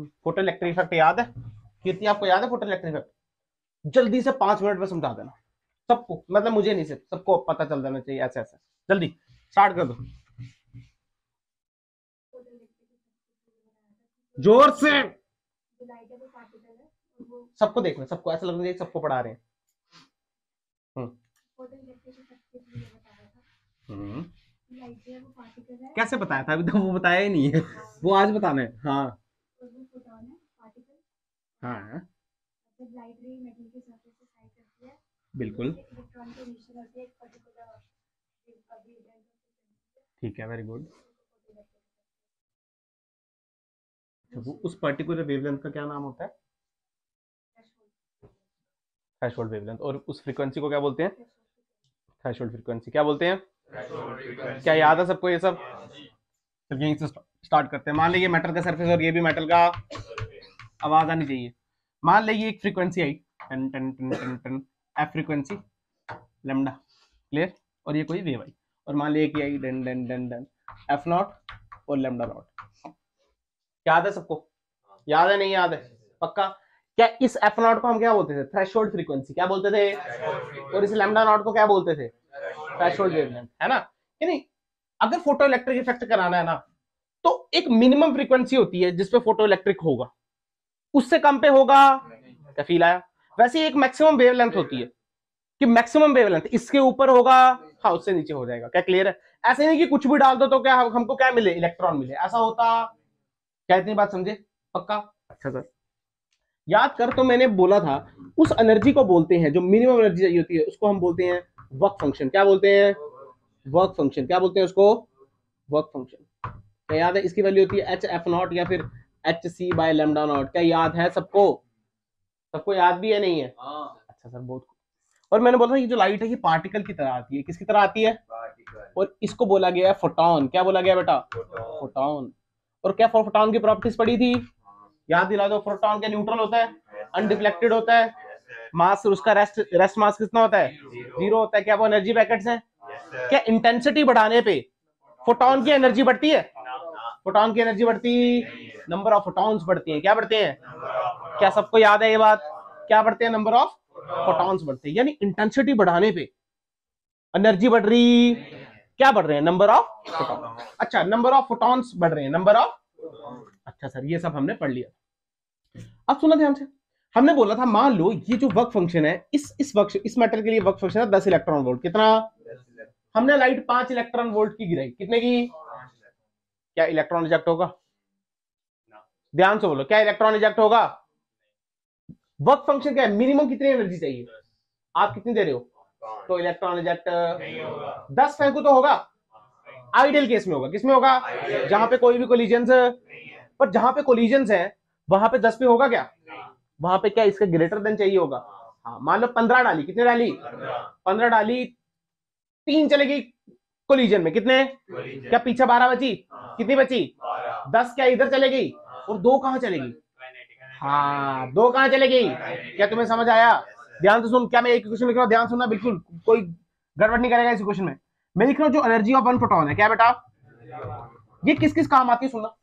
Photo electric effect याद है? कितनी आपको याद है फोटो इलेक्ट्रिक इफेक्ट? जल्दी से 5 मिनट में समझा देना सबको, मतलब मुझे नहीं, सिर्फ सबको पता चल जाना चाहिए। ऐसे ऐसे जल्दी स्टार्ट कर दो, जोर से, सबको देखना, सबको ऐसा लगना चाहिए सबको पढ़ा रहे हैं। कैसे बताया था? अभी तो वो बताया ही नहीं है, वो आज बताना है। हाँ हाँ बिल्कुल ठीक है, वेरी गुड। उस पर्टिकुलर वेवलेंथ का क्या नाम होता है? Threshold wavelength. और उस फ्रीक्वेंसी को क्या बोलते हैं? Threshold frequency. क्या बोलते हैं? क्या याद है सबको ये सब? तो यहीं से स्टार्ट करते हैं। मान लीजिए मेटल का सरफेस और ये भी मेटल का, आवाज आनी चाहिए। मान लीजिए एक फ्रीक्वेंसी आई टन टन टन टन टन, एफ फ्रीक्वेंसी लैम्डा, क्लियर? और ये कोई वेव आई, और मान लीजिए कि आई डन डन डन डन, एफ नॉट और लैम्डा नॉट। याद है सबको? याद है? नहीं याद है? पक्का? क्या इस एफ नॉट को हम क्या बोलते थे? Threshold frequency. क्या बोलते थे? और इस लैम्डा नॉट को क्या बोलते थे? Threshold wavelength. है ना कि नहीं? अगर फोटो इलेक्ट्रिक इफेक्ट कराना है ना, तो एक मिनिमम फ्रीक्वेंसी होती है जिसपे फोटो इलेक्ट्रिक होगा, उससे कम पे होगा क्या फील आया? वैसे एक मैक्सिमम वेवलेंथ होती है कि मैक्सिमम वेवलेंथ इसके ऊपर होगा, हाँ उससे नीचे हो जाएगा। क्या क्लियर है? ऐसे नहीं कि कुछ भी डाल दो तो क्या हमको क्या मिले? इलेक्ट्रॉन मिले, ऐसा होता क्या? इतनी बात समझे? पक्का? अच्छा सर याद कर, तो मैंने बोला था उस एनर्जी को बोलते हैं जो मिनिमम एनर्जी चाहिए होती है, उसको हम बोलते हैं वर्क फंक्शन। क्या बोलते हैं? Work function. क्या बोलते हैं उसको? Work function. क्या याद है? इसकी वैल्यू होती है एच एफ नॉट या फिर H C by lambda not. क्या याद है सबको? सबको याद भी है? नहीं है? अच्छा सर बहुत। और मैंने बोला था ये जो लाइट है ये पार्टिकल की तरह आती है। किसकी तरह आती है? और इसको बोला गया है फोटॉन। क्या बोला गया बेटा? फोटॉन। और क्या फोटॉन की प्रॉपर्टीज पढ़ी थी? याद दिला दो। फोटॉन क्या न्यूट्रल होता है, अनडिफ्लेक्टेड होता है, मास उसका रेस्ट मास कितना होता है? जीरो होता है। क्या वो एनर्जी ब्रैकेट्स हैं? क्या इंटेंसिटी बढ़ाने पे फोटॉन की एनर्जी बढ़ती है? फोटॉन की एनर्जी बढ़ती, नंबर ऑफ फोटॉन्स बढ़ती हैं। क्या बढ़ते हैं? क्या सबको याद है ये बात? क्या बढ़ते हैं? नंबर ऑफ फोटॉन्स बढ़ते हैं। यानी इंटेंसिटी बढ़ाने पे एनर्जी बढ़ रही, क्या बढ़ रहे हैं? Number of photon. अच्छा नंबर ऑफ फोटॉन्स बढ़ रहे हैं, नंबर ऑफ। अच्छा सर ये सब हमने पढ़ लिया। अब सुना ध्यान से, हमने बोला था मान लो ये जो वर्क फंक्शन है इस मेटल के लिए वर्क फंक्शन है 10 इलेक्ट्रॉन वोल्ट। कितना? हमने लाइट 5 इलेक्ट्रॉन वोल्ट की गिराई, कितने की? क्या इलेक्ट्रॉन रिजेक्ट होगा? ध्यान से बोलो, क्या इलेक्ट्रॉन रिजेक्ट होगा? वर्क फंक्शन क्या है? मिनिमम कितनी एनर्जी चाहिए? आप कितनी दे रहे हो तो इलेक्ट्रॉन रिजेक्ट नहीं होगा। 10 फेंकू तो होगा? आइडियल केस में होगा। किसमें होगा? जहां पे कोई भी कोलिजन है। पर जहां पे कोलिजन है वहां पे 10 पे होगा क्या? वहां पे क्या इसका ग्रेटर देन चाहिए होगा? हाँ मान लो 15 डाली, कितने डाली? 15 डाली, 3 चले गई कोलिजन में, कितने? क्या पीछे 12 बची? कितनी बची? 10 क्या इधर चले गई और 2 कहाँ चले गई? हाँ 2 कहाँ चले गई? क्या तुम्हें समझ आया? ध्यान से सुन, क्या मैं एक क्वेश्चन लिख रहा हूँ, ध्यान सुनना, बिल्कुल कोई गड़बड़ नहीं करेगा इस क्वेश्चन में। मैं लिख रहा हूँ जो एनर्जी ऑफ वन फोटोन है, क्या बेटा ये किस किस काम आती है सुनना।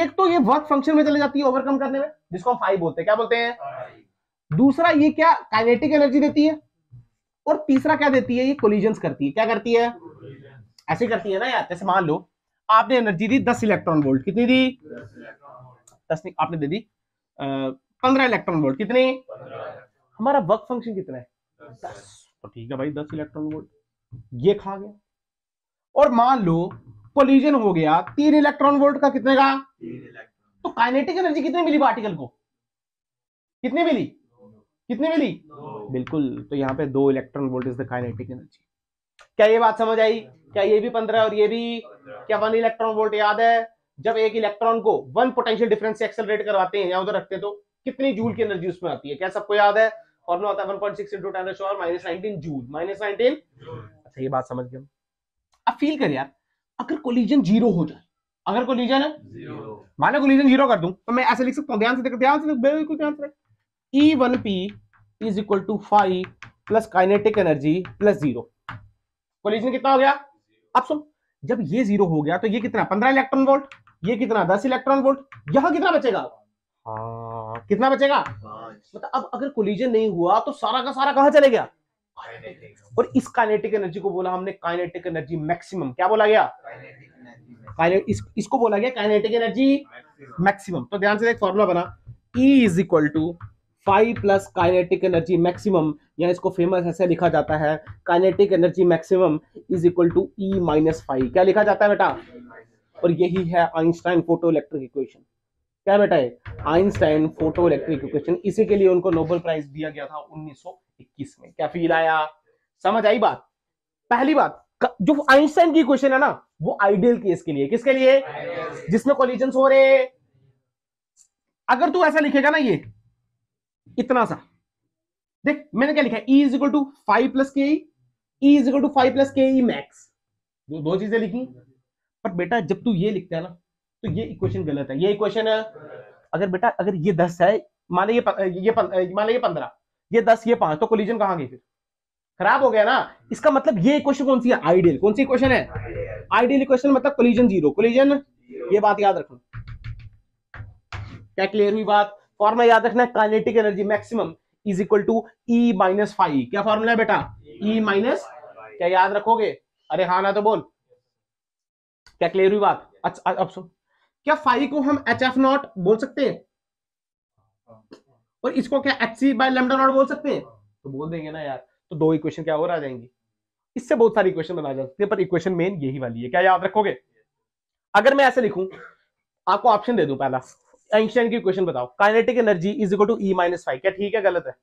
एक तो ये वर्क फंक्शन में चले जाती है ओवरकम करने में, जिसको हम फाई बोलते हैं। क्या बोलते हैं? दूसरा ये क्या काइनेटिक एनर्जी देती है, और तीसरा क्या देती है? ये कोलिजन्स करती है। क्या करती है? ऐसे करती है ना यार, जैसे मान लो आपने एनर्जी दी 10 इलेक्ट्रॉन वोल्ट, कितनी दी? 10 नहीं, आपने दे दी 15 इलेक्ट्रॉन वोल्ट, कितनी? हमारा वर्क फंक्शन कितना है? 10। तो ठीक है भाई 10 इलेक्ट्रॉन वोल्ट ये खा गया। और मान लो कोलिजन हो गया 3 इलेक्ट्रॉन वोल्ट का, कितने का? 3 इलेक्ट्रॉन। तो काइनेटिक एनर्जी कितनी मिली पार्टिकल को? कितनी मिली? कितनी मिली? 2। बिल्कुल, तो यहाँ पे 2 electron volt is the kinetic energy. क्या ये बात समझ आई? क्या ये भी 15 और ये भी? क्या 1 इलेक्ट्रॉन वोल्ट याद है? जब एक इलेक्ट्रॉन को 1 पोटेंशियल डिफरेंस से एक्सेलरेट करवाते हैं या उधर रखते हैं तो कितनी जूल की एनर्जी उसमें आती है? क्या सबको याद है? फॉर्मूला होता है 1.6 × 10⁻¹⁹ जूल, -19। अच्छा ये बात समझ गए। अब फील कर यार, अगर कोलिजन 0 हो जाए, अगर कोलिजन है, मानो कोलिजन 0 कर दूं तो मैं ऐसे लिख सकता हूं, ध्यान से देख बिल्कुल ध्यान से देख, E1P is equal to phi plus kinetic energy plus 0। Collision कितना हो गया? अब सुन, जब ये 0 हो गया तो ये कितना? 15 इलेक्ट्रॉन वोल्ट। ये कितना 10 इलेक्ट्रॉन वोल्ट, यहाँ कितना बचेगा? हाँ, कितना बचेगा? मतलब अब अगर कोलिजन नहीं हुआ तो सारा का सारा कहाँ चले गया? और इस काइनेटिक एनर्जी को बोला हमने काइनेटिक एनर्जी मैक्सिमम। क्या बोला गया? इसको बोला गया काइनेटिक एनर्जी मैक्सिमम। तो ध्यान से देख, फॉर्मूला बना E is equal to 5 plus kinetic energy maximum, या इसको फेमस ऐसे लिखा जाता है kinetic energy maximum is equal to E minus 5। क्या लिखा जाता है बेटा? और यही है आइंस्टाइन फोटो इलेक्ट्रिक इक्वेशन। क्या बेटा है? Einstein photo electric equation. इसी के लिए उनको नोबेल प्राइज दिया गया था 1921 में। क्या फील आया? समझ आई बात? पहली बात, जो आइंस्टाइन की इक्वेशन है ना, वो आइडियल केस के लिए, किसके लिए? जिसमें कोलिजन हो रहे। अगर तू ऐसा लिखेगा ना, ये इतना सा देख, मैंने क्या लिखा है? E equal to 5 plus K E, E equal to 5 plus K E max, दो चीजें लिखी। पर बेटा जब तू ये लिखता है ना, तो ये इक्वेशन गलत है। ये इक्वेशन है, अगर बेटा अगर ये 10 है, मान लो ये 15, ये 10, ये 5, तो कोलिजन कहाँ गई? फिर खराब हो गया ना। इसका मतलब ये इक्वेशन कौन सी है? आइडियल। कौन सी इक्वेशन है? आइडियल इक्वेशन, मतलब कोलिजन जीरो। कोलिजन, ये बात याद रखो। क्या क्लियर हुई बात? फॉर्मूला याद रखना है kinetic energy maximum is equal to E minus 5। क्या फॉर्मूला है बेटा? ई माइनस, क्या याद रखोगे? अरे हाँ ना तो बोल। क्या क्लियर हुई बात? अच्छा अब सुन, क्या 5 को हम HF0 बोल सकते हैं? और इसको क्या HC/λ0 बोल सकते हैं? तो बोल देंगे ना यार। तो दो इक्वेशन क्या और आ जाएंगी। इससे बहुत सारी इक्वेशन बना जा सकती है, पर इक्वेशन मेन यही वाली है। क्या याद रखोगे? अगर मैं ऐसे लिखूं, आपको ऑप्शन दे दूं, पहला आइंस्टाइन की इक्वेशन बताओ, kinetic energy is equal to E minus 5, क्या ठीक है गलत है?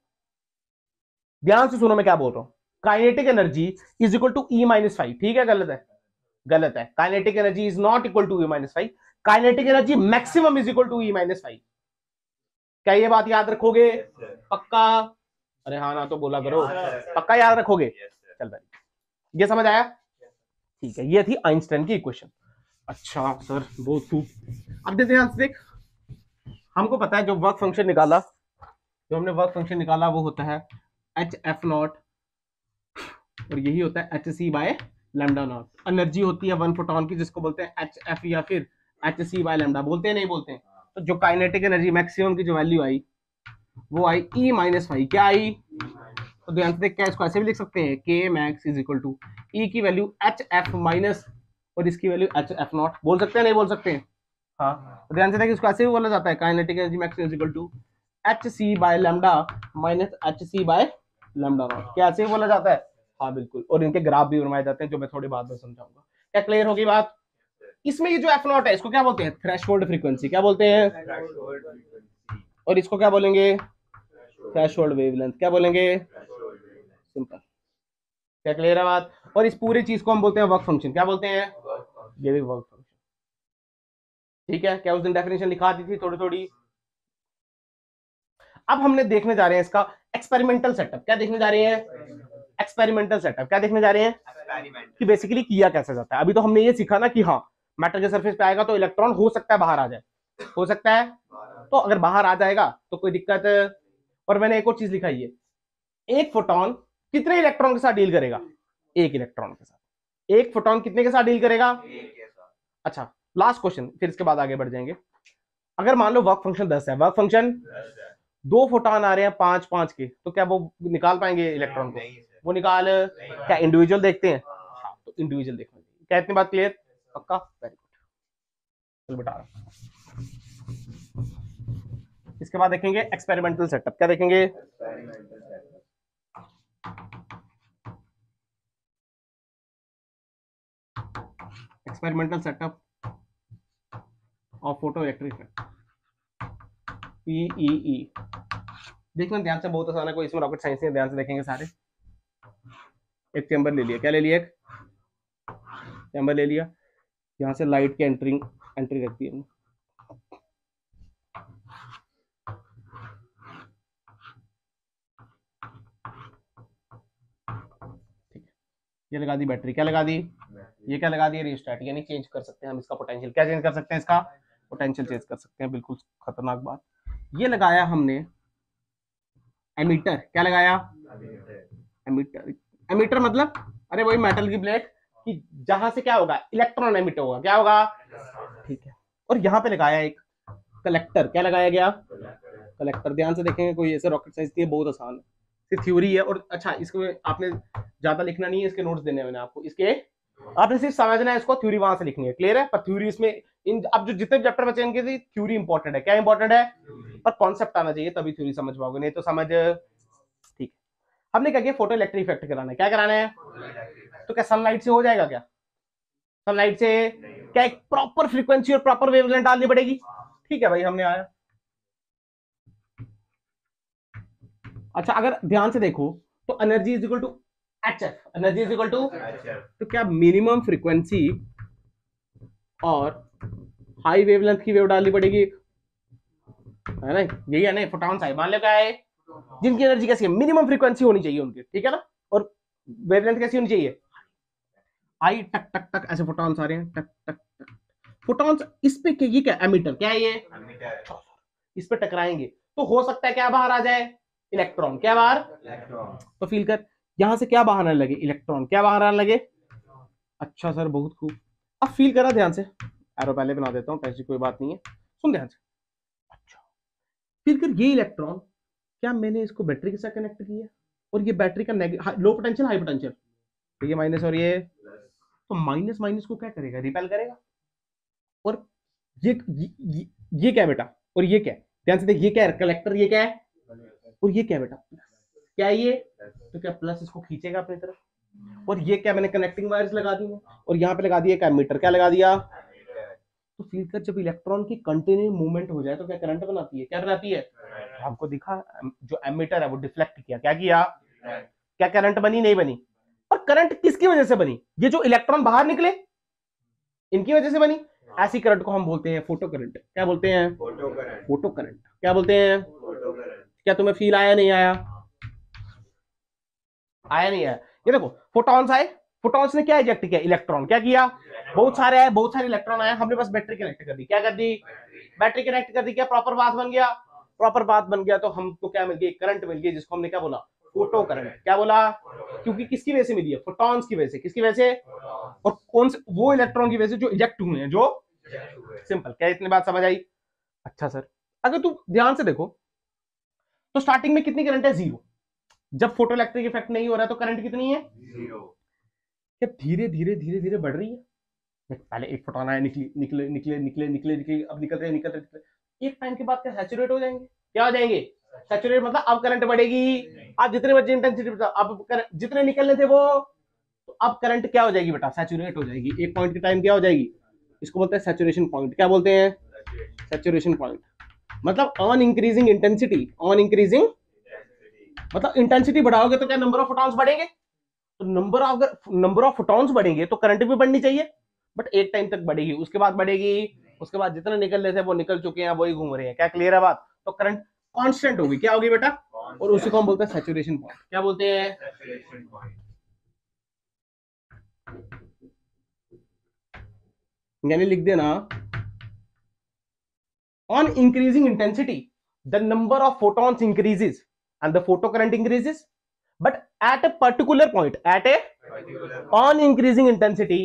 ध्यान से सुनो मैं क्या बोल रहा हूँ। Kinetic energy is equal to E minus 5, ठीक है गलत है? गलत है। Kinetic energy is not equal to E minus 5, kinetic energy maximum is equal to E minus 5। क्या ये बात याद रखोगे? पक्का? अरे हाँ ना तो बोला करो। पक्का याद रखोगे? चल भाई, ये समझ आया? ठीक है, ये थी आइंस्टाइन की इक्वेशन। अच्छा सर बहुत खूब। अब देखते हैं आंसर। देख, हमको पता है जो हमने वर्क फंक्शन निकाला वो होता है HF0 और यही होता है HC/λ0। एनर्जी होती है 1 फोटॉन की, जिसको बोलते हैं HF या फिर HC/λ, बोलते हैं नहीं बोलते हैं। तो जो काइनेटिक एनर्जी मैक्सिमम की जो वैल्यू आई, वो आई E-5। क्या आई? तो ध्यान से देख, क्या इसको ऐसे भी लिख सकते हैं Kmax is equal to E की वैल्यू HF माइनस और इसकी वैल्यू HF0, बोल सकते हैं नहीं बोल सकते हैं? हाँ। तो ध्यान से देखिए, इसको ऐसे भी बोला जाता है kinetic energy maximum is equal to HC/λ minus HC/λ0। क्या ऐसे भी बोला जाता है? हाँ बिल्कुल। और इनके ग्राफ भी बनवाए जाते हैं, जो मैं थोड़ी बाद में समझाऊंगा। क्या क्लियर होगी बात? इसमें ये जो F0 है, इसको क्या बोलते हैं? Threshold frequency. क्या बोलते हैं? और इसको क्या बोलेंगे? Threshold wavelength. क्या बोलेंगे? सिंपल। क्या क्लियर है बात? और इस पूरी चीज को हम बोलते हैं वर्क फंक्शन। क्या बोलते हैं? ये भी वर्क फंक्शन। ठीक है, क्या उस दिन डेफिनेशन लिखा दी थी थोड़ी थोड़ी। अब हमने देखने जा रहे हैं इसका एक्सपेरिमेंटल सेटअप। क्या देखने जा रहे हैं? Experimental setup. क्या देखने जा रहे हैं कि बेसिकली किया कैसे जाता है। अभी तो हमने ये सीखा ना कि हाँ, मैटर के सरफेस पे आएगा तो इलेक्ट्रॉन हो सकता है बाहर आ जाए, हो सकता है। तो अगर बाहर आ जाएगा तो कोई दिक्कत। और मैंने एक और चीज लिखाई है, एक फोटॉन कितने इलेक्ट्रॉन के साथ डील करेगा? एक इलेक्ट्रॉन के साथ। एक फोटॉन कितने के साथ डील करेगा? अच्छा लास्ट क्वेश्चन, फिर इसके बाद आगे बढ़ जाएंगे। अगर मान लो वर्क फंक्शन 10 है, वर्क फंक्शन 2 फोटॉन आ रहे हैं 5-5 के, तो क्या वो निकाल पाएंगे इलेक्ट्रॉन को? वो निकाल क्या? इंडिविजुअल देखते हैं। हाँ, तो इंडिविजुअल देखना। क्या इतनी बात क्लियर? पक्का? Very good. चल बता रहा। इसके बाद देखेंगे एक्सपेरिमेंटल सेटअप। क्या देखेंगे? Experimental setup of photoelectric PEE। देखना ध्यान से, बहुत आसान है, कोई इसमें रॉकेट साइंस नहीं। ध्यान से देखेंगे सारे। एक चैम्बर ले लिया। क्या ले लिया? एक चैम्बर ले लिया, यहाँ से लाइट की एंट्री रखती है। ठीक है, ये लगा दी बैटरी। क्या लगा दी? ये क्या लगा दी? रिस्टार्ट, यानी चेंज कर सकते हैं हम इसका पोटेंशियल। क्या चेंज कर सकते हैं? इसका पोटेंशियल चेंज कर सकते हैं। बिल्कुल खतरनाक बात। ये लगाया हमने एमीटर। क्या लगाया? एमीटर। एमीटर मतलब अरे वही मेटल की प्लेट, कि जहां से क्या होगा? इलेक्ट्रॉन एमिट होगा। क्या होगा? ठीक है। और यहाँ पे लगाया एक कलेक्टर। क्या लगाया गया? कलेक्टर। ध्यान से देखेंगे, कोई ऐसे रॉकेट साइंस नहीं है, बहुत आसान है, सिर्फ थ्योरी है। और अच्छा, इसको आपने ज्यादा लिखना नहीं है, इसके नोट्स देने मैंने आपको, इसके आपने सिर्फ समझना है इसको, थ्योरी वहां से लिखनी है। क्लियर है? पर थ्योरी इसमें अब जो जितने चैप्टर बचे इनके लिए थ्योरी इंपॉर्टेंट है। क्या इंपॉर्टेंट है? पर कॉन्सेप्ट आना चाहिए, तभी थ्योरी समझ पाओगे, नहीं तो समझ। ठीक, हमने क्या किया? फोटो इलेक्ट्रिक इफेक्ट कराना है। क्या कराना है? तो क्या सनलाइट से हो जाएगा? क्या सनलाइट से क्या एक प्रॉपर फ्रीक्वेंसी और प्रॉपर वेवलेंथ डालनी पड़ेगी। ठीक है भाई, हमने आया। अच्छा, अगर ध्यान से देखो तो energy is equal to HF, energy is equal to HF। तो क्या मिनिमम फ्रीक्वेंसी और हाई वेवलेंथ की वेव डालनी पड़ेगी, है ना? यही है ना, फोटॉन्स है। मान लो क्या है, जिनकी एनर्जी कैसी है? मिनिमम फ्रीक्वेंसी होनी चाहिए उनकी, ठीक है ना? और वेवलेंथ कैसी होनी चाहिए? आई टक टक टक ऐसे फोटॉन्स आ रहे हैं, टक टक टक फोटॉन्स। इस पे ये क्या एमिटर, क्या है ये? एमिटर। इस पे टकराएंगे तो हो सकता है क्या बाहर आ जाए? इलेक्ट्रॉन। क्या बाहर? इलेक्ट्रॉन। तो फील कर, यहां से क्या बाहर आने लगे? इलेक्ट्रॉन। क्या बाहर आने लगे? अच्छा सर, बहुत खूब। अब फील करा ध्यान से, एरो पहले बना देता हूं, ऐसी कोई बात नहीं है, सुन ध्यान से। अच्छा फील कर, ये इलेक्ट्रॉन क्या मैंने इसको बैटरी के साथ कनेक्ट किया, और ये बैटरी का लो पोटेंशियल हाई पोटेंशियल, तो ये माइनस और ये, तो माइनस माइनस को क्या करेगा? रिपेल करेगा। और ये क्या बेटा, और ये क्या? ध्यान से देख, ये क्या है? कलेक्टर। ये क्या है? और ये क्या बेटा? क्या है ये? तो क्या प्लस इसको खींचेगा अपनी तरफ। और ये क्या, मैंने कनेक्टिंग वायर्स लगा दी है, और यहाँ पे लगा दिया क्या? मीटर। क्या लगा दिया? तो फील कर, जब इलेक्ट्रॉन की कंटिन्यू मूवमेंट हो जाए तो क्या करंट बनाती है? क्या बनाती है? आपको दिखा, जो एमीटर है वो डिफ्लेक्ट किया। क्या किया? क्या करंट बनी? नहीं बनी। और करंट किसकी वजह से बनी? ये जो इलेक्ट्रॉन बाहर निकले इनकी वजह से बनी। ऐसी करंट को हम बोलते हैं फोटो करंट। क्या बोलते हैं? Photo current. फोटो करंट क्या बोलते हैं? Photo current. क्या तुम्हें फील आया? नहीं आया? आया नहीं आया? ये देखो, फोटॉन्स आए, फोटॉन्स ने क्या इजेक्ट किया? इलेक्ट्रॉन। क्या किया? बहुत सारे आए, बहुत सारे इलेक्ट्रॉन आए, हमने बस बैटरी कनेक्ट कर दी। क्या कर दी? बैटरी कनेक्ट कर दी। क्या प्रॉपर बात बन गया? प्रॉपर बात बन गया तो हमको क्या मिल गई? करंट मिल गई, जिसको हमने क्या बोला? Photo current. क्या बोला? क्योंकि किसकी वजह से मिली है? फोटॉन्स की वजह से। किसकी वजह से? और कौन से? वो इलेक्ट्रॉन की वजह से जो इजेक्ट हुए हैं, जो सिंपल। क्या इतनी बात समझ आई? अच्छा सर, अगर तुम ध्यान से देखो तो स्टार्टिंग में कितनी करंट है? जीरो। जब फोटो इलेक्ट्रिक इफेक्ट नहीं हो रहा तो करंट कितनी है? जीरो। धीरे धीरे धीरे धीरे बढ़ रही है। पहले एक फोटोन आया, निकले, अब निकल रहे, एक टाइम के बाद क्या सैचुरेट हो जाएंगे? क्या हो जाएंगे? सैचुरेट मतलब अब करंट बढ़ेगी, आप जितने मर्जी इंटेंसिटी, अब जितने निकलने थे वो, तो अब करंट क्या हो जाएगी बेटा? सैचुरेट हो जाएगी। एक पॉइंट के टाइम क्या हो जाएगी? इसको बोलते हैं सैचुरेशन पॉइंट। क्या बोलते हैं? Saturation point. मतलब on increasing intensity, on increasing मतलब इंटेंसिटी बढ़ाओगे तो क्या नंबर ऑफ फोटॉन्स बढ़ेंगे? तो नंबर ऑफ फोटॉन्स बढ़ेंगे तो करंट भी बढ़नी चाहिए, बट एक टाइम तक बढ़ेगी, उसके बाद बढ़ेगी, उसके बाद जितने निकल रहे थे वो निकल चुके हैं, वही घूम रहे हैं। क्या क्लियर है बात? तो करंट कांस्टेंट होगी। क्या होगी बेटा? और उसी को हम बोलते हैं सैचुरेशन पॉइंट। क्या बोलते हैं? Saturation point. यानी लिख देना, on increasing intensity the number of photons increases and the photocurrent increases, but at a particular point, at a particular on increasing intensity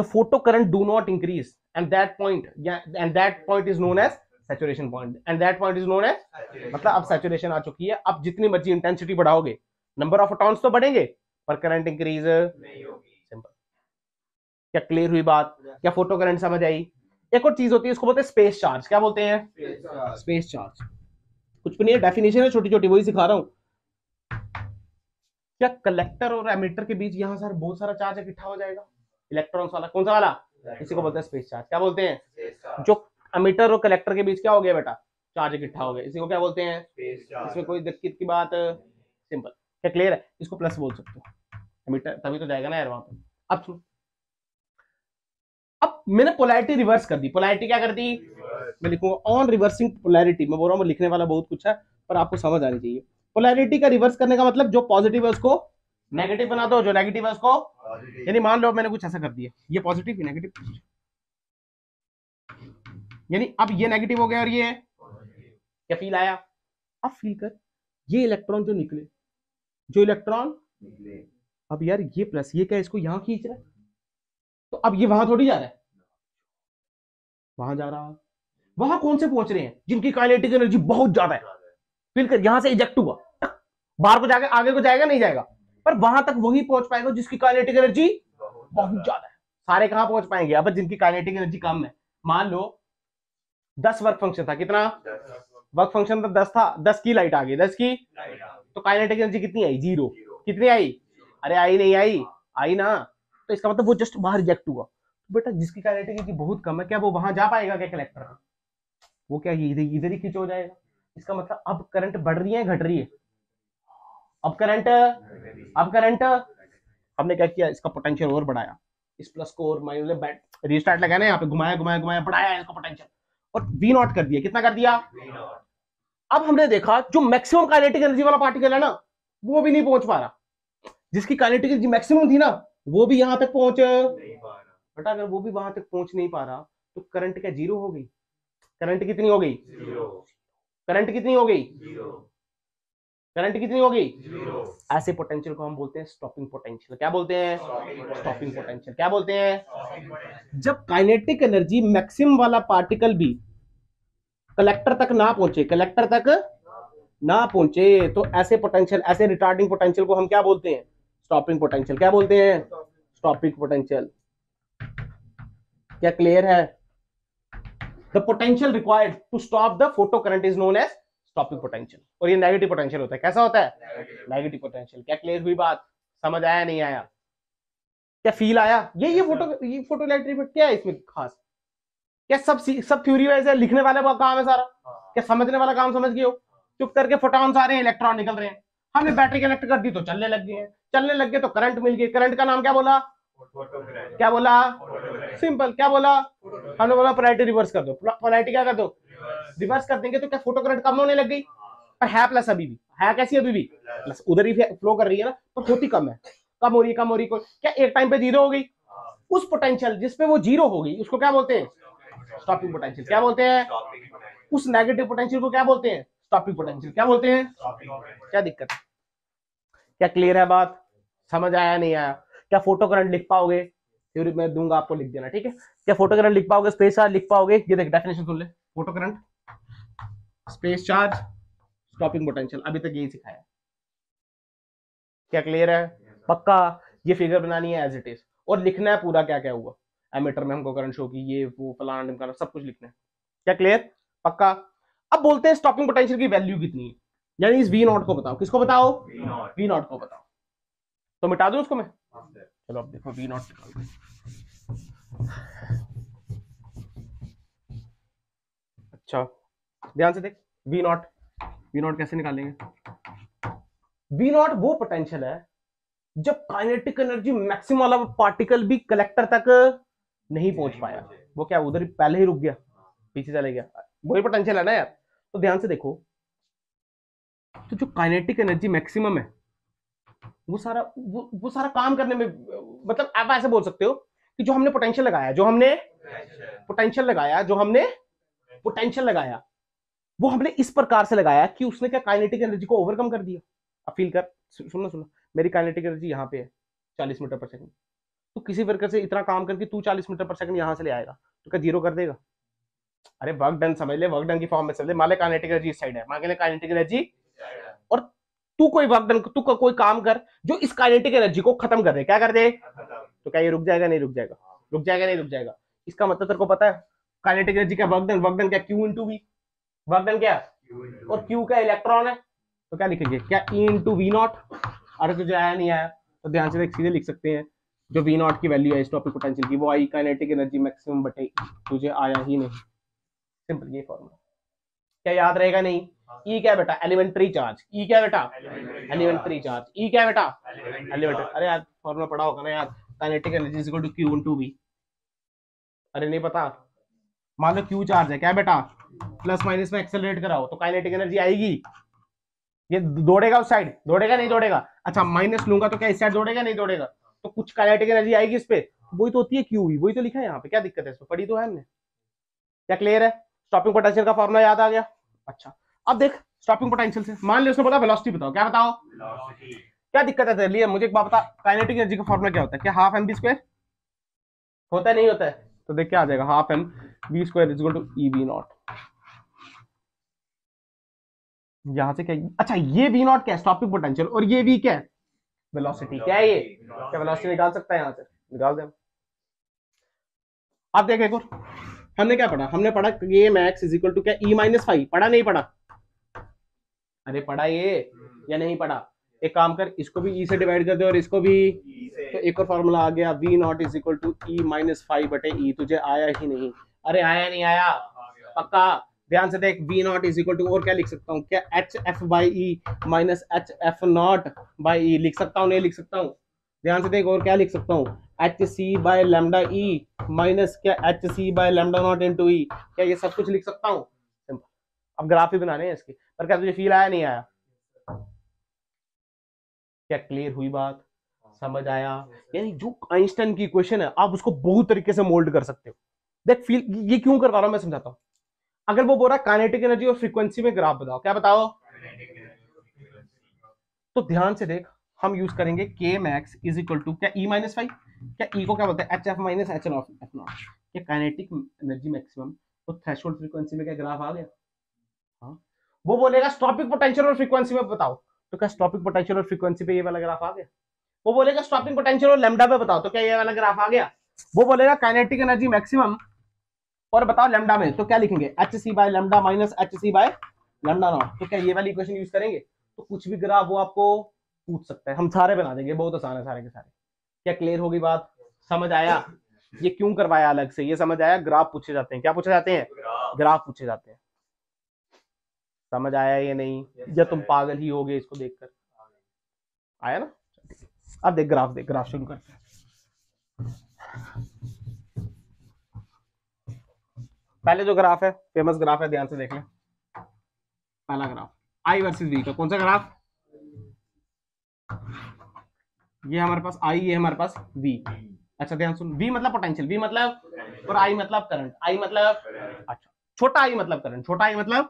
the photocurrent do not increase, and that point, yeah, and that point is known as saturation point, and that point is known as मतलब अब saturation आ चुकी है। अब जितनी मर्जी intensity बढ़ाओगे number of photons तो बढ़ेंगे पर करंट इंक्रीज नहीं होगी। सिंपल। क्या क्लियर हुई बात? क्या फोटो करंट समझ आई? एक और चीज होती है, इसको बोलते हैं स्पेस चार्ज। क्या बोलते हैं? Space charge. कुछ भी नहीं है, डेफिनेशन है छोटी छोटी, वही सिखा रहा हूं। क्या कलेक्टर और एमिटर के बीच यहां सर बहुत सारा चार्ज इकट्ठा हो जाएगा? इलेक्ट्रॉन्स वाला, कौन सा वाला? इसी को बोलते हैं स्पेस चार्ज। क्या बोलते हैं? जो एमिटर और कलेक्टर के बीच क्या हो गया बेटा? चार्ज इकट्ठा हो गया, इसी को क्या बोलते हैं? इसमें कोई दिक्कत की बात? सिंपल। क्या क्लियर है? इसको प्लस बोल सकते हो, एमिटर तभी तो जाएगा ना यार वहां पर। अब सुन, अब मैंने पोलैरिटी रिवर्स कर दी। पोलैरिटी क्या कर दी? मैं लिखूंगा ऑन रिवर्सिंग पोलैरिटी। मैं बोल रहा हूं मैं लिखने वाला बहुत कुछ है, पर आपको समझ आनी चाहिए। पोलैरिटी का रिवर्स करने का मतलब, जो पॉजिटिव है उसको नेगेटिव बना दो, जो नेगेटिव है उसको, यानी मान लो मैंने कुछ ऐसा कर दिया, ये पॉजिटिव नेगेटिव, यानी अब ये नेगेटिव हो गया और ये। क्या फील आया? अब फील कर, ये इलेक्ट्रॉन जो निकले, जो इलेक्ट्रॉन, अब यार ये प्लस, ये क्या इसको यहाँ खींच रहा है? तो अब ये वहां थोड़ी जा रहा है, वहां जा रहा है। वहां कौन से पहुंच रहे हैं? जिनकी काइनेटिक एनर्जी बहुत ज्यादा है। फिर यहां से इजेक्ट हुआ, बाहर को जाके आगे को जाएगा, नहीं जाएगा, पर वहां तक वही पहुंच पाएगा जिसकी काइनेटिक एनर्जी बहुत ज्यादा है। सारे कहां पहुंच पाएंगे? अब जिनकी काइनेटिक एनर्जी कम है। मान लो 10 वर्क फंक्शन था, कितना वर्क फंक्शन था? 10 था, 10 की लाइट आ गई, 10 की, तो काइनेटिक एनर्जी कितनी आई? 0। कितनी आई? अरे आई नहीं आई? आई ना, तो इसका मतलब वो जस्ट बाहर रिजेक्ट हुआ। बेटा जिसकी काइनेटिक एनर्जी बहुत कम है, क्या वो वहां जा पाएगा? क्या कलेक्टर में वो क्या इधर ही खींच हो जाएगा? इसका मतलब अब करंट बढ़ रही है, घट रही है? अब करंट हमने क्या किया? इसका पोटेंशियल और बढ़ाया, इस प्लस को और माइनस में बैट रीस्टार्ट लगाना है, यहाँ पे घुमाया घुमाया घुमाया बढ़ाया इसका पोटेंशियल और वी नॉट कर दिया। कितना कर दिया? अब हमने देखा जो मैक्सिमम काइनेटिक एनर्जी वाला पार्टिकल है ना, वो भी नहीं पहुंच पा रहा। जिसकी काइनेटिक एनर्जी मैक्सिमम थी ना, वो भी यहां तक पहुंच नहीं पा रहा। बेटा अगर वो भी वहां तक पहुंच नहीं पा रहा तो करंट क्या 0 हो गई? करंट कितनी हो गई? 0। करंट कितनी हो गई? 0। करंट कितनी हो गई? 0। ऐसे पोटेंशियल को हम बोलते हैं स्टॉपिंग पोटेंशियल। क्या बोलते हैं? Stopping potential. क्या बोलते हैं? जब काइनेटिक एनर्जी मैक्सिमम वाला पार्टिकल भी कलेक्टर तक ना पहुंचे, कलेक्टर तक ना पहुंचे, तो ऐसे पोटेंशियल, ऐसे रिटार्डिंग पोटेंशियल को हम क्या बोलते हैं? Stopping potential. क्या बोलते हैं? Stopping potential. क्या क्लियर है? The potential required to stop the photo current is known as stopping potential. और ये नेगेटिव पोटेंशियल होता है। कैसा होता है? Negative potential. क्या क्लियर हुई बात? समझ आया नहीं आया? क्या फील आया? ये फोटो इलेक्ट्रिक इफेक्ट क्या है इसमें खास? क्या सब थ्योरी वाइज है? लिखने वाले का काम है सारा? क्या समझने वाला काम समझ गए हो? चुप करके फोटॉन्स आ रहे हैं, इलेक्ट्रॉन निकल रहे हैं, हमने बैटरी कनेक्ट कर दी तो चलने लग गए, चलने लग गए तो करंट मिल गई, करंट का नाम क्या बोला? फोटोग्राफ। क्या बोला? सिंपल। क्या बोला? हमने बोला पोलैरिटी रिवर्स कर दो। पोलैरिटी क्या कर दो? रिवर्स कर देंगे तो क्या फोटो करंट कम होने लग गई? पर है प्लस, अभी भी है। कैसी? अभी भी प्लस, उधर ही फ्लो कर रही है ना, पर होती कम है, कम हो रही है, कम हो रही है। क्या एक टाइम पे 0 हो गई? उस पोटेंशियल जिसपे वो 0 हो गई उसको क्या बोलते हैं? Stopping potential. क्या बोलते हैं? उस नेगेटिव पोटेंशियल को क्या बोलते हैं? Stopping potential. क्या बोलते हैं? क्या दिक्कत? क्या क्लियर है बात? समझ आया नहीं आया? क्या फोटो करंट लिख पाओगे? थ्योरी मैं दूंगा आपको, लिख देना, ठीक है? क्या फोटो करंट लिख पाओगे? स्पेस चार्ज लिख पाओगे? ये देख डेफिनेशन सुन ले, photo current, space charge, stopping potential. अभी तक यही सिखाया। क्या क्लियर है? पक्का? ये फिगर बनानी है एज इट इज और लिखना है पूरा क्या क्या हुआ, एमीटर में हमको करंट शो की, ये वो फलाना ढिमकाना, सब कुछ लिखना है। क्या क्लियर? पक्का? अब बोलते हैं स्टॉपिंग पोटेंशियल की वैल्यू कितनी है, यानी इस वी नॉट को बताओ। किसको बताओ? वी नॉट को बताओ। तो मिटा दूं उसको मैं? चलो अब देखो वी नॉट निकाल दो। अच्छा ध्यान से देख, वी नॉट कैसे निकालेंगे? वी नॉट वो पोटेंशियल है जब काइनेटिक एनर्जी मैक्सिमम वाला पार्टिकल भी कलेक्टर तक नहीं पहुंच पाया। वो क्या उधर पहले ही रुक गया, पीछे चले गया, वही पोटेंशियल है ना यार। तो ध्यान से देखो, तो जो काइनेटिक एनर्जी मैक्सिमम है वो सारा काम करने में, मतलब आप ऐसे बोल सकते हो कि जो हमने पोटेंशियल लगाया, वो हमने इस प्रकार से लगाया कि उसने क्या काइनेटिक एनर्जी को ओवरकम कर दिया। अब फील कर, सुनना, मेरी काइनेटिक एनर्जी यहाँ पे है 40 मीटर पर सेकंड, तो किसी प्रकार से इतना काम करके तू 40 मीटर पर सेकंड यहाँ से ले आएगा तो क्या 0 कर देगा? अरे वर्क डन समझ ले, वर्क डन की फॉर्म में समझ ले, मान ले काइनेटिक एनर्जी इस साइड है, मान ले काइनेटिक एनर्जी, और तू कोई वर्क डन, तू कोई काम कर जो इस काइनेटिक एनर्जी को खत्म कर दे। क्या कर दे? तो क्या ये रुक जाएगा? नहीं रुक जाएगा। रुक जाएगा? नहीं रुक जाएगा। इसका मतलब तेरे को पता है काइनेटिक एनर्जी का वर्क डन क्या? q into v, work done क्या? और q का इलेक्ट्रॉन है तो क्या लिखेंगे? क्या e into v नॉट। अरे तुझे आया नहीं आया? तो ध्यान से देख, सीधे लिख सकते हैं जो v नॉट की वैल्यू है स्टॉपिंग पोटेंशियल की, वो आई काइनेटिक एनर्जी मैक्सिमम बटे, तुझे आया ही नहीं, सिंपल ये फॉर्मूला। क्या याद रहेगा? नहीं। ई क्या बेटा? Elementary charge. ई क्या बेटा? Elementary charge. ई क्या बेटा? एलिमेंट्री। अरे यार फॉर्मूला पढ़ा होगा ना यार, kinetic energy is equal to q into v। अरे नहीं पता? मान लो q चार्ज है, क्या बेटा? प्लस माइनस में एक्सेलरेट कराओ तो काइनेटिक एनर्जी आएगी। ये दौड़ेगा उस साइड, दौड़ेगा नहीं दौड़ेगा? अच्छा माइनस लूंगा तो क्या इस साइड दौड़ेगा? नहीं दौड़ेगा। तो कुछ काइनेटिक एनर्जी आएगी इस पे, वही तो होती है q v, वही तो लिखा है यहाँ पे। क्या दिक्कत है? इसमें पढ़ी तो है हमने। क्या क्लियर है? स्टॉपिंग पोटेंशियल का फॉर्मूला याद आ गया। अच्छा अब देख, स्टॉपिंग पोटेंशियल से मान लो उसने बोला वेलोसिटी बताओ, क्या बताओ? क्या दिक्कत है तेरे लिए? मुझे एक बात बता, काइनेटिक एनर्जी का फॉर्मूला क्या होता है? क्या हाफ एम बी स्क्वायर होता है? नहीं होता है? तो देख क्या आ जाएगा, half M v square is equal to EV naught. यहां से क्या, अच्छा ये v naught क्या है, स्टॉपिंग पोटेंशियल, और ये v क्या है, वेलोसिटी. क्या है ये, क्या वेलोसिटी निकाल सकता है, यहां से निकाल दें. आप देखें एक और, हमने क्या पढ़ा, हमने पढ़ा ये मैक्स इज इक्वल टू क्या, e माइनस फाइव. पढ़ा नहीं पढ़ा, अरे पढ़ा ये या नहीं पढ़ा. एक काम कर, इसको भी ई से डिवाइड कर दे और इसको भी, तो एक और फार्मूला आ गया v naught is equal to E minus five बटे ई. तुझे आया ही नहीं, अरे आया नहीं आया, पक्का ध्यान से देख. v naught is equal to और क्या लिख सकता हूँ, क्या H F by E minus H F naught by E लिख सकता हूँ, नहीं लिख सकता हूँ. ध्यान से देख और क्या लिख सकता हूँ, H C by lambda E minus क्या H C by lambda naught into E. क्या ये सब कुछ लिख सकता हूँ. अब ग्राफ ही बनाने हैं इसके, पर क्या तुझे फील आया नहीं आया, क्या क्लियर हुई बात, समझ आया. यानी जो आइंस्टाइन की इक्वेशन है आप उसको बहुत तरीके से मोल्ड कर सकते हो. देख फील ये क्यों करवा रहा हूँ मैं, समझाता हूँ. अगर वो बोल रहा काइनेटिक एनर्जी और फ्रीक्वेंसी में ग्राफ बताओ, क्या बताओ, तो ध्यान से देख हम यूज करेंगे के मैक्स इज इक्वल टू क्या ई माइनस फाइव, क्या ई को क्या बोलते हैं H F minus H N of F naught. क्या काइनेटिक एनर्जी मैक्सिमम तो थ्रेशोल्ड फ्रीक्वेंसी में क्या ग्राफ आ गया. हाँ वो बोलेगा स्टॉपिंग पोटेंशियल और फ्रीक्वेंसी में बताओ, तो क्या स्टॉपिंग पोटेंशियल और फ्रीक्वेंसी पे ये वाला ग्राफ आ गया. वो बोलेगा स्टॉपिंग पोटेंशियल और लेमडा पे बताओ, तो क्या ये वाला ग्राफ आ गया. वो बोलेगा काइनेटिक एनर्जी मैक्सिमम और बताओ लेमडा में, तो क्या लिखेंगे H C by lambda minus H C by lambda naught. तो क्या ये वाली इक्वेशन यूज करेंगे, तो कुछ भी ग्राफ वो आपको पूछ सकता है, हम सारे बना देंगे, बहुत आसान है सारे के सारे. क्या क्लियर होगी बात, समझ आया. ये क्यों करवाया अलग से, ये समझ आया. ग्राफ पूछे जाते हैं, क्या पूछे जाते हैं, ग्राफ पूछे जाते हैं. समझ आया ये नहीं, या तुम पागल ही हो गए इसको देखकर. आया ना. अब देख ग्राफ, देख ग्राफ शुरू करते हैं. पहले जो ग्राफ है फेमस ग्राफ है, ध्यान से देख लें. पहला ग्राफ आई वर्सेस वी का, कौन सा ग्राफ, ये हमारे पास आई, ये हमारे पास वी. अच्छा ध्यान सुन, वी मतलब पोटेंशियल, वी मतलब और आई मतलब करंट, आई मतलब अच्छा छोटा आई मतलब करंट, छोटा आई मतलब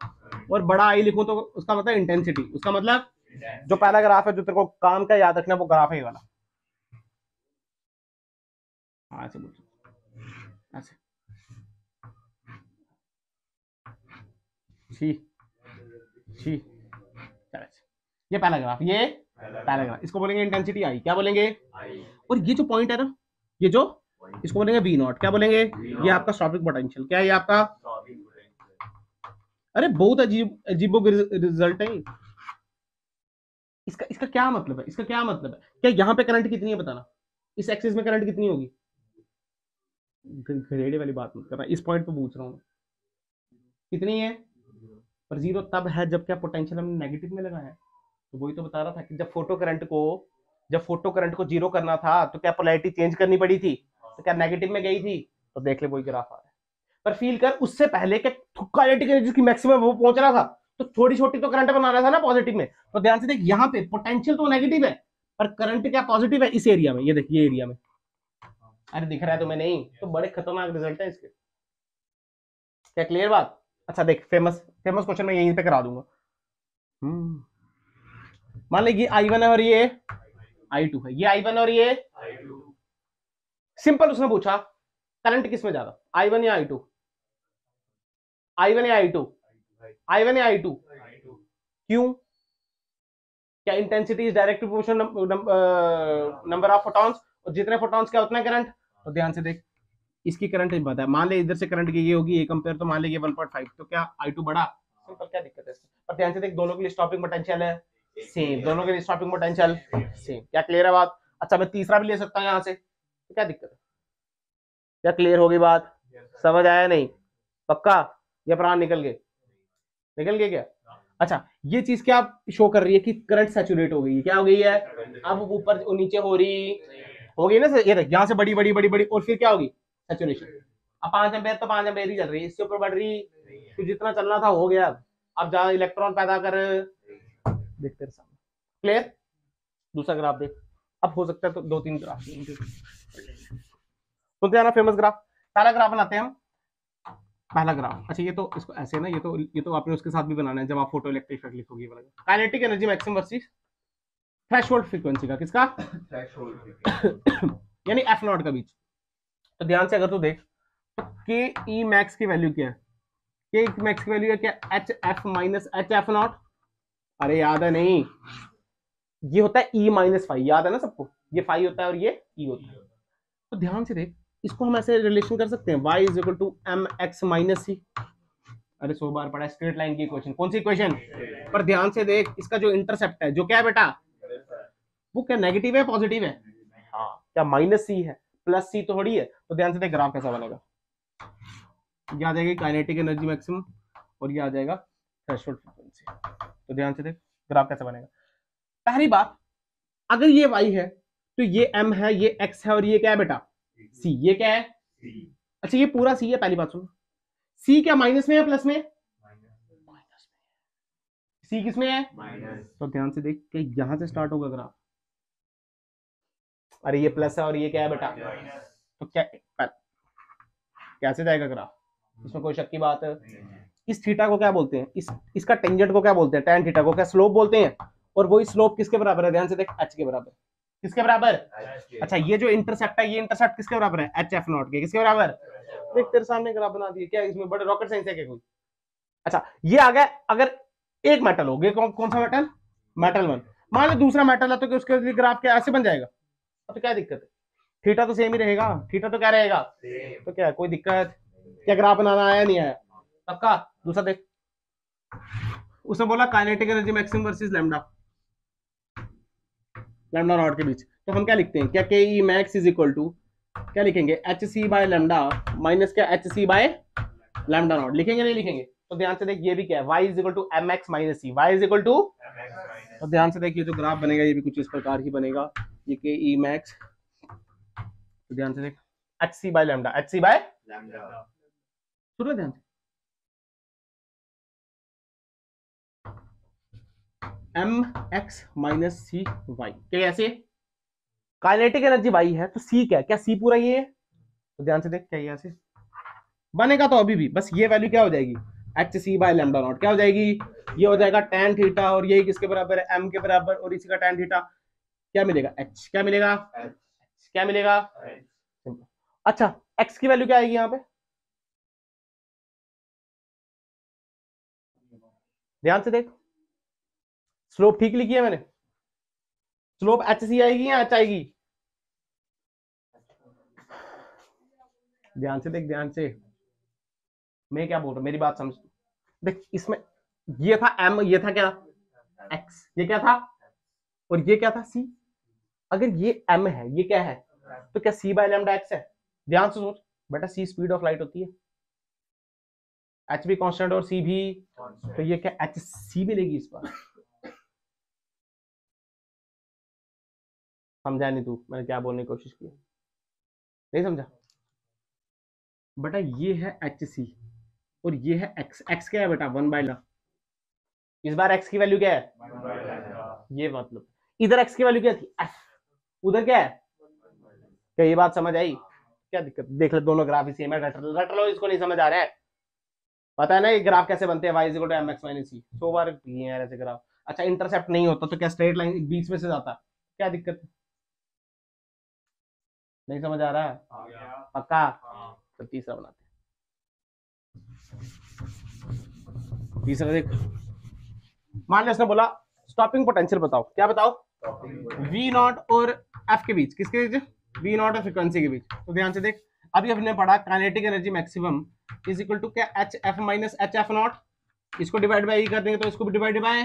और बड़ा आई लिखूं तो उसका मतलब इंटेंसिटी. उसका मतलब जो पहला ग्राफ है जो तेरे को काम का याद रखना वो ग्राफ है ये वाला. हाँ ऐसे बोल, ऐसे ठीक. ये पहला ग्राफ, ये पहला ग्राफ, इसको बोलेंगे इंटेंसिटी आई. क्या बोलेंगे आई. और ये जो पॉइंट है ना, ये जो इसको बोलेंगे वी नॉट. क्या बोलेंगे, ये आपका स्टॉपिंग पोटेंशियल. क्या ये आपका, अरे बहुत अजीब अजीबो रिजल्ट है इसका. इसका क्या मतलब है, इसका क्या मतलब है. क्या यहाँ पे करंट कितनी है बताना, इस एक्सिस में करंट कितनी होगी. घरेड़े वाली बात मत करना, इस पॉइंट पे पूछ रहा हूँ कितनी है. पर जीरो तब है जब क्या पोटेंशियल हमने नेगेटिव में लगाया है. तो वही तो बता रहा था कि जब फोटो करंट को जीरो करना था तो क्या पोलैरिटी चेंज करनी पड़ी थी, तो क्या नेगेटिव में गई थी. तो देख ले वही ग्राफ आ रहा है. पर फील कर उससे पहले कि काइनेटिक एनर्जी की मैक्सिमम वो पहुंच रहा था, तो थोड़ी छोटी तो करंट बना रहा था ना पॉजिटिव में. तो ध्यान से देख यहाँ पे पोटेंशियल तो नेगेटिव है पर करंट क्या पॉजिटिव है इस एरिया में. ये देखिए एरिया में, अरे दिख रहा है तुम्हें नहीं, तो बड़े खतरनाक रिजल्ट है इसके. क्या क्लियर बात. अच्छा देख फेमस क्वेश्चन मैं यहीं पे करा दूंगा. मान लीजिए I1 है और ये I2 है, ये I1 और ये I2. सिंपल उसने पूछा करंट किसमें ज्यादा, I1 या I2, I1 या I2, I1 या I2. क्यों, क्या intensity is directly proportional number of photons, और जितने फोटॉन्स क्या उतना करंट. और ध्यान से देख इसकी करंट ही पता है. मान ले इधर से करंट की ये होगी, ए कंपेयर, तो मान ले ये 1.5, तो क्या I2 बड़ा. सिंपल, क्या दिक्कत है इसमें. पर ध्यान से देख दोनों के लिए स्टॉपिंग पोटेंशियल है सेम, दोनों के लिए स्टॉपिंग पोटेंशियल सेम. क्या क्लियर है बात. अच्छा मैं तीसरा भी ले सकता हूँ यहाँ से, तो क्या दिक्कत है. क्या क्लियर होगी बात, समझ आया नहीं, पक्का. ये प्राण निकल गए क्या. अच्छा ये चीज क्या शो कर रही है कि करंट सैचुरेट हो गई है. क्या हो गई है, अब ऊपर नीचे हो रही होगी ना. ये देख यहाँ से बड़ी और फिर क्या होगी सैचुरेशन. अब 5 एम्पेयर तो 5 एम्पेयर ही चल रही है, इससे ऊपर बढ़ रही तो जितना चलना था हो गया. अब जहाँ इलेक्ट्रॉन पैदा कर देखते हैं सामने. क्लियर. दूसरा ग्राफ देख. अब हो सकता है तो 2-3 ग्राफ सुनते हैं ना. फेमस ग्राफ, पहला ग्राफ बनाते हैं हम. पहला ग्राफ, अच्छा ये तो इसको ऐसे ना, ये तो आपने उसके साथ भी बनाना है जब आप फोटो इलेक्ट्रिक इफेक्ट लिखोगे वाला. Kinetic energy maximum versus threshold frequency का, किसका थ्रेशोल्ड यानी एफ नॉट का बीच. तो ध्यान से अगर तू देख के ई मैक्स की वैल्यू क्या है? के ई मैक्स की वैल्यू है क्या? H F minus H F not. अरे याद है नहीं, ये होता है ई माइनस फाइव, याद है ना सबको? ये फाइव होता है और ये ई होता है। तो ध्यान से देख, इसको हम ऐसे रिलेशन कर सकते हैं y is equal to M x minus सी। अरे 100 बार पढ़ा, स्ट्रेट लाइन की इक्वेशन। कौन सी इक्वेशन? पर ध्यान से देख, इसका जो इंटरसेप्ट है, जो क्या है बेटा, वो क्या नेगेटिव है पॉजिटिव है? हाँ, क्या माइनस सी है, प्लस सी थोड़ी है। तो ध्यान से देख ग्राफ कैसा बनेगा, ये आ जाएगी काइनेटिक एनर्जी मैक्सिमम और ये आ जाएगा थ्रेशोल्ड फ्रीक्वेंसी। तो ध्यान से देख ग्राफ कैसा बनेगा। पहली बात, अगर ये y है तो ये m है, ये x है और ये क्या है बेटा c। ये क्या है c। अच्छा ये पूरा c है, पहली बात सुनो। c क्या माइनस में है प्लस में? माइनस में। c किस में है? माइनस। तो ध्यान से देख कि यहां से स्टार्ट होगा ग्राफ। अरे ये प्लस है और ये क्या है बेटा? तो क्या कैसे जाएगा ग्राफ, इसमें कोई शक की बात है? इस थीटा को क्या बोलते हैं, इसका टेंजेंट को क्या बोलते हैं? टैन थीटा को क्या स्लोप बोलते हैं? और वही स्लोप किसके बराबर है? ध्यान से देख h के बराबर। किसके बराबर? अच्छा ये जो इंटरसेप्ट है, ये इंटरसेप्ट किसके बराबर है? एच एफ नॉट के। किसके बराबर? देख तेरे सामने ग्राफ बना दिए, क्या इसमें बड़े रॉकेट साइंस है क्या कोई? अच्छा ये आ गया, अगर एक मेटल हो गया, कौन सा मेटल? Metal one. मान लो दूसरा मेटल है तो उसके लिए ग्राफ क्या ऐसे बन जाएगा? तो क्या दिक्कत है, थीटा तो सेम ही रहेगा, थीटा तो क्या रहेगा? तो क्या कोई दिक्कत? क्या ग्राफ बनाना आया नहीं आया सबका? दूसरा देख, उसने बोला kinetic energy maximum versus lambda, lambda not के बीच। तो हम क्या लिखते हैं, क्या के E max is equal to क्या लिखेंगे? H C by lambda minus क्या H C by lambda not. लिखेंगे नहीं लिखेंगे? तो ध्यान से देख ये भी क्या है, Y is equal to M x minus C. Y is equal to, तो ध्यान से देखिए जो ग्राफ बनेगा ये भी कुछ इस प्रकार ही बनेगा। ये के ई मैक्स, तो ध्यान से देख H C by lambda, H C by lambda. सुनो ध्यान से, एम एक्स माइनस सी वाई क्या ऐसे काइनेटिक एनर्जी वाई है तो सी क्या, क्या सी पूरा ये है? तो ध्यान से देख क्या ये ऐसे बनेगा। तो अभी भी बस ये वैल्यू क्या हो जाएगी, H C by lambda not. क्या हो जाएगी? ये हो जाएगा टैन थीटा और यही किसके बराबर है? एम के बराबर। और इसी का टैन थीटा क्या मिलेगा? एच। क्या मिलेगा? H. क्या मिलेगा? अच्छा x की वैल्यू क्या आएगी यहाँ पे? ध्यान से देख स्लोप ठीक लिखी है मैंने, स्लोप एच सी आएगी या h आएगी? ध्यान से देख, ध्यान से मैं क्या बोल रहा हूँ, मेरी बात समझ देख। इसमें ये था m, ये था क्या x, ये क्या था और ये क्या था c। अगर ये m है, ये क्या है, तो क्या c बाय लैम्डा x है? ध्यान से सोच बेटा, c स्पीड ऑफ लाइट होती है, h भी कांस्टेंट और c भी, तो ये क्या h c मिलेगी इस बार? समझा नहीं तू मैंने क्या बोलने की कोशिश की? नहीं समझा बेटा, ये है h c और ये है x। x क्या है बेटा? One by lambda. इस बार x की वैल्यू क्या है? ये मतलब इधर x की वैल्यू क्या थी? f। उधर क्या है? क्या ये बात समझ आई? क्या दिक्कत? देख ले दोनों ग्राफ ही सेम है, रट लो, इसको नहीं समझ आ रहा है। पता है ना ये ग्राफ कैसे बनते हैं, y equal to mx minus c। सो बार ये ऐसे ग्राफ। अच्छा इंटरसेप्ट नहीं होता तो क्या स्ट्रेट लाइन बीच में से जाता? क्या दिक्कत है? नहीं समझ आ रहा है? पक्का? तो तीसरा बनाते, तीसरा देख। मान लिया उसने बोला स्टॉपिंग पोटेंशियल बताओ, क्या बताओ? वी नॉट और एफ के बीच, किसके बीच? वी नॉट और फ्रीक्वेंसी के बीच। तो ध्यान से देख, अभी हमने पढ़ा kinetic energy maximum is equal to क्या H F minus H F not. इसको डिवाइड बाय ई कर देंगे तो इसको भी डिवाइड बाय।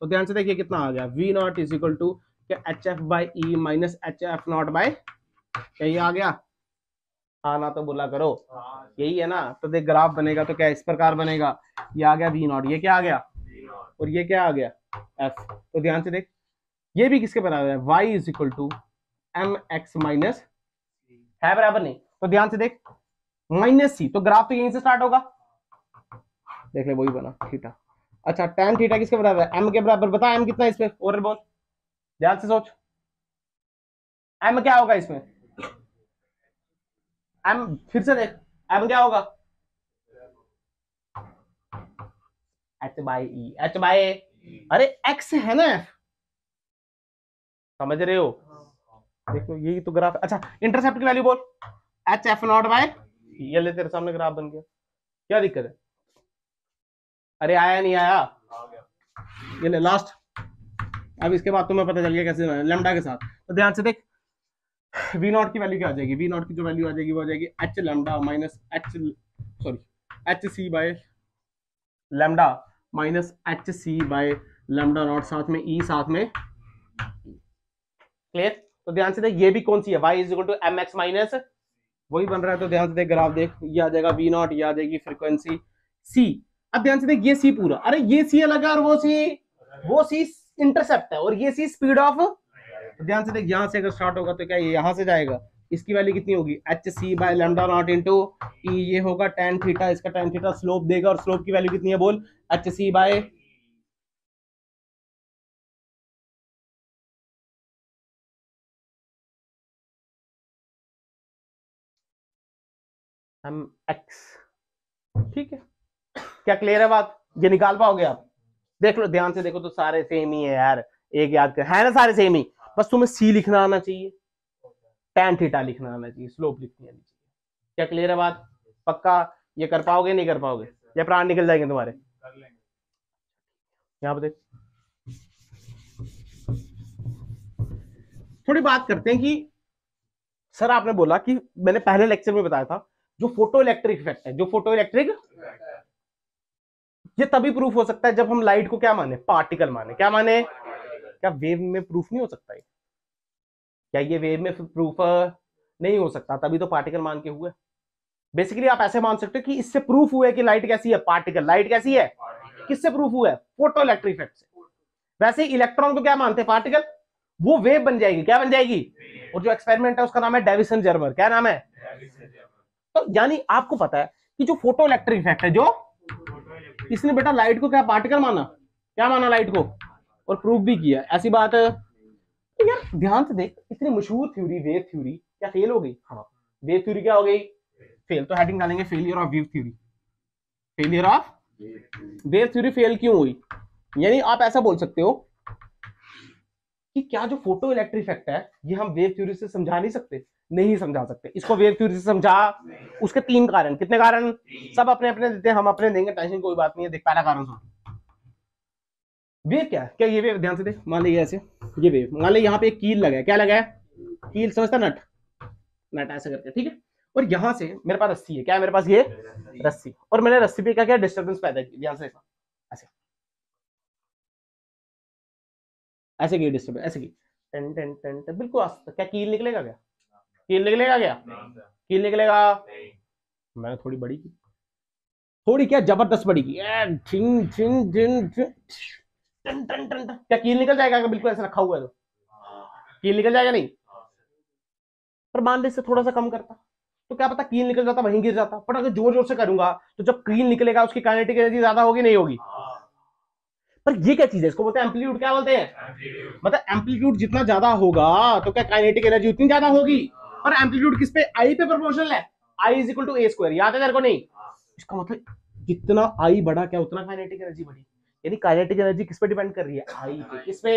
तो ध्यान से देखिए कितना आ गया, we not is equal to क्या H F by E minus H F not by, यही आ गया। हाँ ना तो बोला करो, यही है ना। तो देख ग्राफ बनेगा तो क्या इस प्रकार बनेगा, ये आ गया वी नॉट, ये क्या आ गया और ये क्या आ गया f। तो ध्यान से देख ये भी किसके बराबर है, y is equal to M x minus है, बराबर नहीं। तो ध्यान से देख माइनस सी, तो ग्राफ तो यहीं से स्टार्ट होगा, देख ले वही बना थीटा। अच्छा टैन थीटा किसके बराबर है? m के बराबर। बता m कितना है इसमें, और बोल ध्यान से सोच m क्या होगा इसमें? m फिर से देख m क्या होगा? h by E, h by e. अरे x है ना, समझ रहे हो? देखो यही तो ग्राफ। अच्छा इंटरसेप्ट की वैल्यू बोल, एच एफ नॉट बाय ये ले तेरे सामने ग्राफ बन गया, क्या दिक्कत है? अरे आया नहीं आया, आ गया। ये ले लास्ट। अब इसके बाद तुम्हें पता चल गया कैसे लैम्डा के साथ। तो ध्यान से देख वी नॉट की वैल्यू क्या आ जाएगी, वी नॉट की जो वैल्यू आ जाएगी वो आ जाएगी H lambda minus H H C by lambda minus H C by lambda not, साथ में ई साथ में। क्लियर? तो ध्यान से देख ये भी कौन सी है, y is equal to M x minus वही बन रहा है। तो ध्यान से देख ग्राफ देख, ये आ जाएगा वी नॉट, ये आ जाएगी फ्रीक्वेंसी c। अब ध्यान से देख ये c पूरा, अरे ये c अलग है और वो c इंटरसेप्ट है और ये c स्पीड ऑफ। तो ध्यान से देख यहाँ से अगर स्टार्ट होगा तो क्या ये यहाँ से जाएगा, इसकी वैल्यू कितनी होगी H C by lambda not into ई, ये होगा tan थीटा, इसका tan थीटा स्लोप देगा और स्लोप की वैल्यू कितनी है बोल, एच सी बाय एक्स। ठीक है, क्या क्लियर है बात? ये निकाल पाओगे आप? देख लो ध्यान से देखो तो सारे सेम ही है यार, एक याद कर है ना, सारे सेम ही, बस तुम्हें सी लिखना आना चाहिए, टैन थीटा लिखना आना चाहिए, स्लोप लिखनी आनी चाहिए। क्या क्लियर है बात? पक्का ये कर पाओगे नहीं कर पाओगे या प्राण निकल जाएंगे तुम्हारे? यहाँ पे थोड़ी बात करते हैं कि सर आपने बोला कि मैंने पहले लेक्चर में बताया था जो फोटो इलेक्ट्रिक इफेक्ट है, जो फोटो इलेक्ट्रिक ये तभी प्रूफ हो सकता है जब हम लाइट को क्या माने, पार्टिकल माने। क्या माने? क्या वेव में प्रूफ नहीं हो सकता है? क्या ये वेव में प्रूफ नहीं हो सकता? तभी तो पार्टिकल मान के हुए। बेसिकली आप ऐसे मान सकते हो कि इससे प्रूफ हुआ है कि लाइट कैसी है, पार्टिकल। लाइट कैसी है, किससे प्रूफ हुआ है? फोटो इलेक्ट्रिक इफेक्ट से। वैसे इलेक्ट्रॉन को क्या मानते हैं, पार्टिकल, वो वेव बन जाएगी। क्या बन जाएगी? और जो एक्सपेरिमेंट है उसका नाम है डेविसन जर्मर। क्या नाम है? तो यानी आपको पता है कि जो फोटो इलेक्ट्रिक इफेक्ट है, जो इसने बेटा लाइट को क्या पार्टिकल माना, क्या माना लाइट को, और प्रूफ भी किया। ऐसी बात यार ध्यान से देख, इतनी मशहूर थ्योरी वेव थ्योरी क्या फेल हो गई? हाँ, वेव थ्योरी क्या हो गई? फेल। तो हेडिंग डालेंगे failure of wave theory. Failure of wave theory fail क्यों हुई? यानी आप ऐसा बोल सकते हो कि क्या जो फोटो इलेक्ट्रिक इफेक्ट है ये हम वेव थ्योरी से समझा नहीं सकते? नहीं समझा सकते। इसको वेव थ्योरी से समझा, उसके तीन कारण। कितने कारण? सब अपने अपने देते हैं, हम अपने देंगे, टेंशन कोई बात नहीं है। देख पहला कारण सुन, वेव क्या है? क्या ये वेव, ध्यान से देख, मान लीजिए ऐसे ये वेव, मान लीजिए यहाँ पे एक कील लगा है। क्या लगा है? कील, समझता, नट नट ऐसे करके, ठीक है। और यहाँ से मेरे पास रस्सी है। क्या है मेरे पास? ये रस्सी, और मैंने रस्सी पे क्या क्या डिस्टर्बेंस पैदा की। ध्यान से देखा, ऐसे ऐसे की डिस्टर्बेंस, ऐसे की टन टन टन टन, बिल्कुल आस्ता। क्या कील निकलेगा? क्या कील निकलेगा? क्या कील निकलेगा? मैंने थोड़ी बड़ी की, थोड़ी क्या जबरदस्त बड़ी की, झिंग झिंग झिंग टन टन टन। क्या कील निकल जाएगा? अगर बिल्कुल ऐसे रखा हुआ है तो कील निकल जाएगा? नहीं, पर मान लो इससे थोड़ा सा कम करता तो क्या पता कील निकल जाता, वहीं गिर जाता। पर अगर जोर जोर से करूंगा तो जब कील निकलेगा उसकी काइनेटिक एनर्जी ज्यादा होगी, नहीं होगी? पर ये क्या चीज है, इसको बोलते हैं एम्पलीट्यूड। क्या बोलते हैं? मतलब एम्पलीट्यूड जितना ज्यादा होगा तो क्या काइनेटिक एनर्जी उतनी ज्यादा होगी। और एम्पलीट्यूड किस पे? आई पे प्रोपोर्शनल है। I is equal to A square, याद है तेरे को? नहीं, इसका मतलब जितना आई बढ़ा क्या उतना काइनेटिक एनर्जी बढ़ी। यानी काइनेटिक एनर्जी किस पे डिपेंड कर रही है? आई पे। किस पे?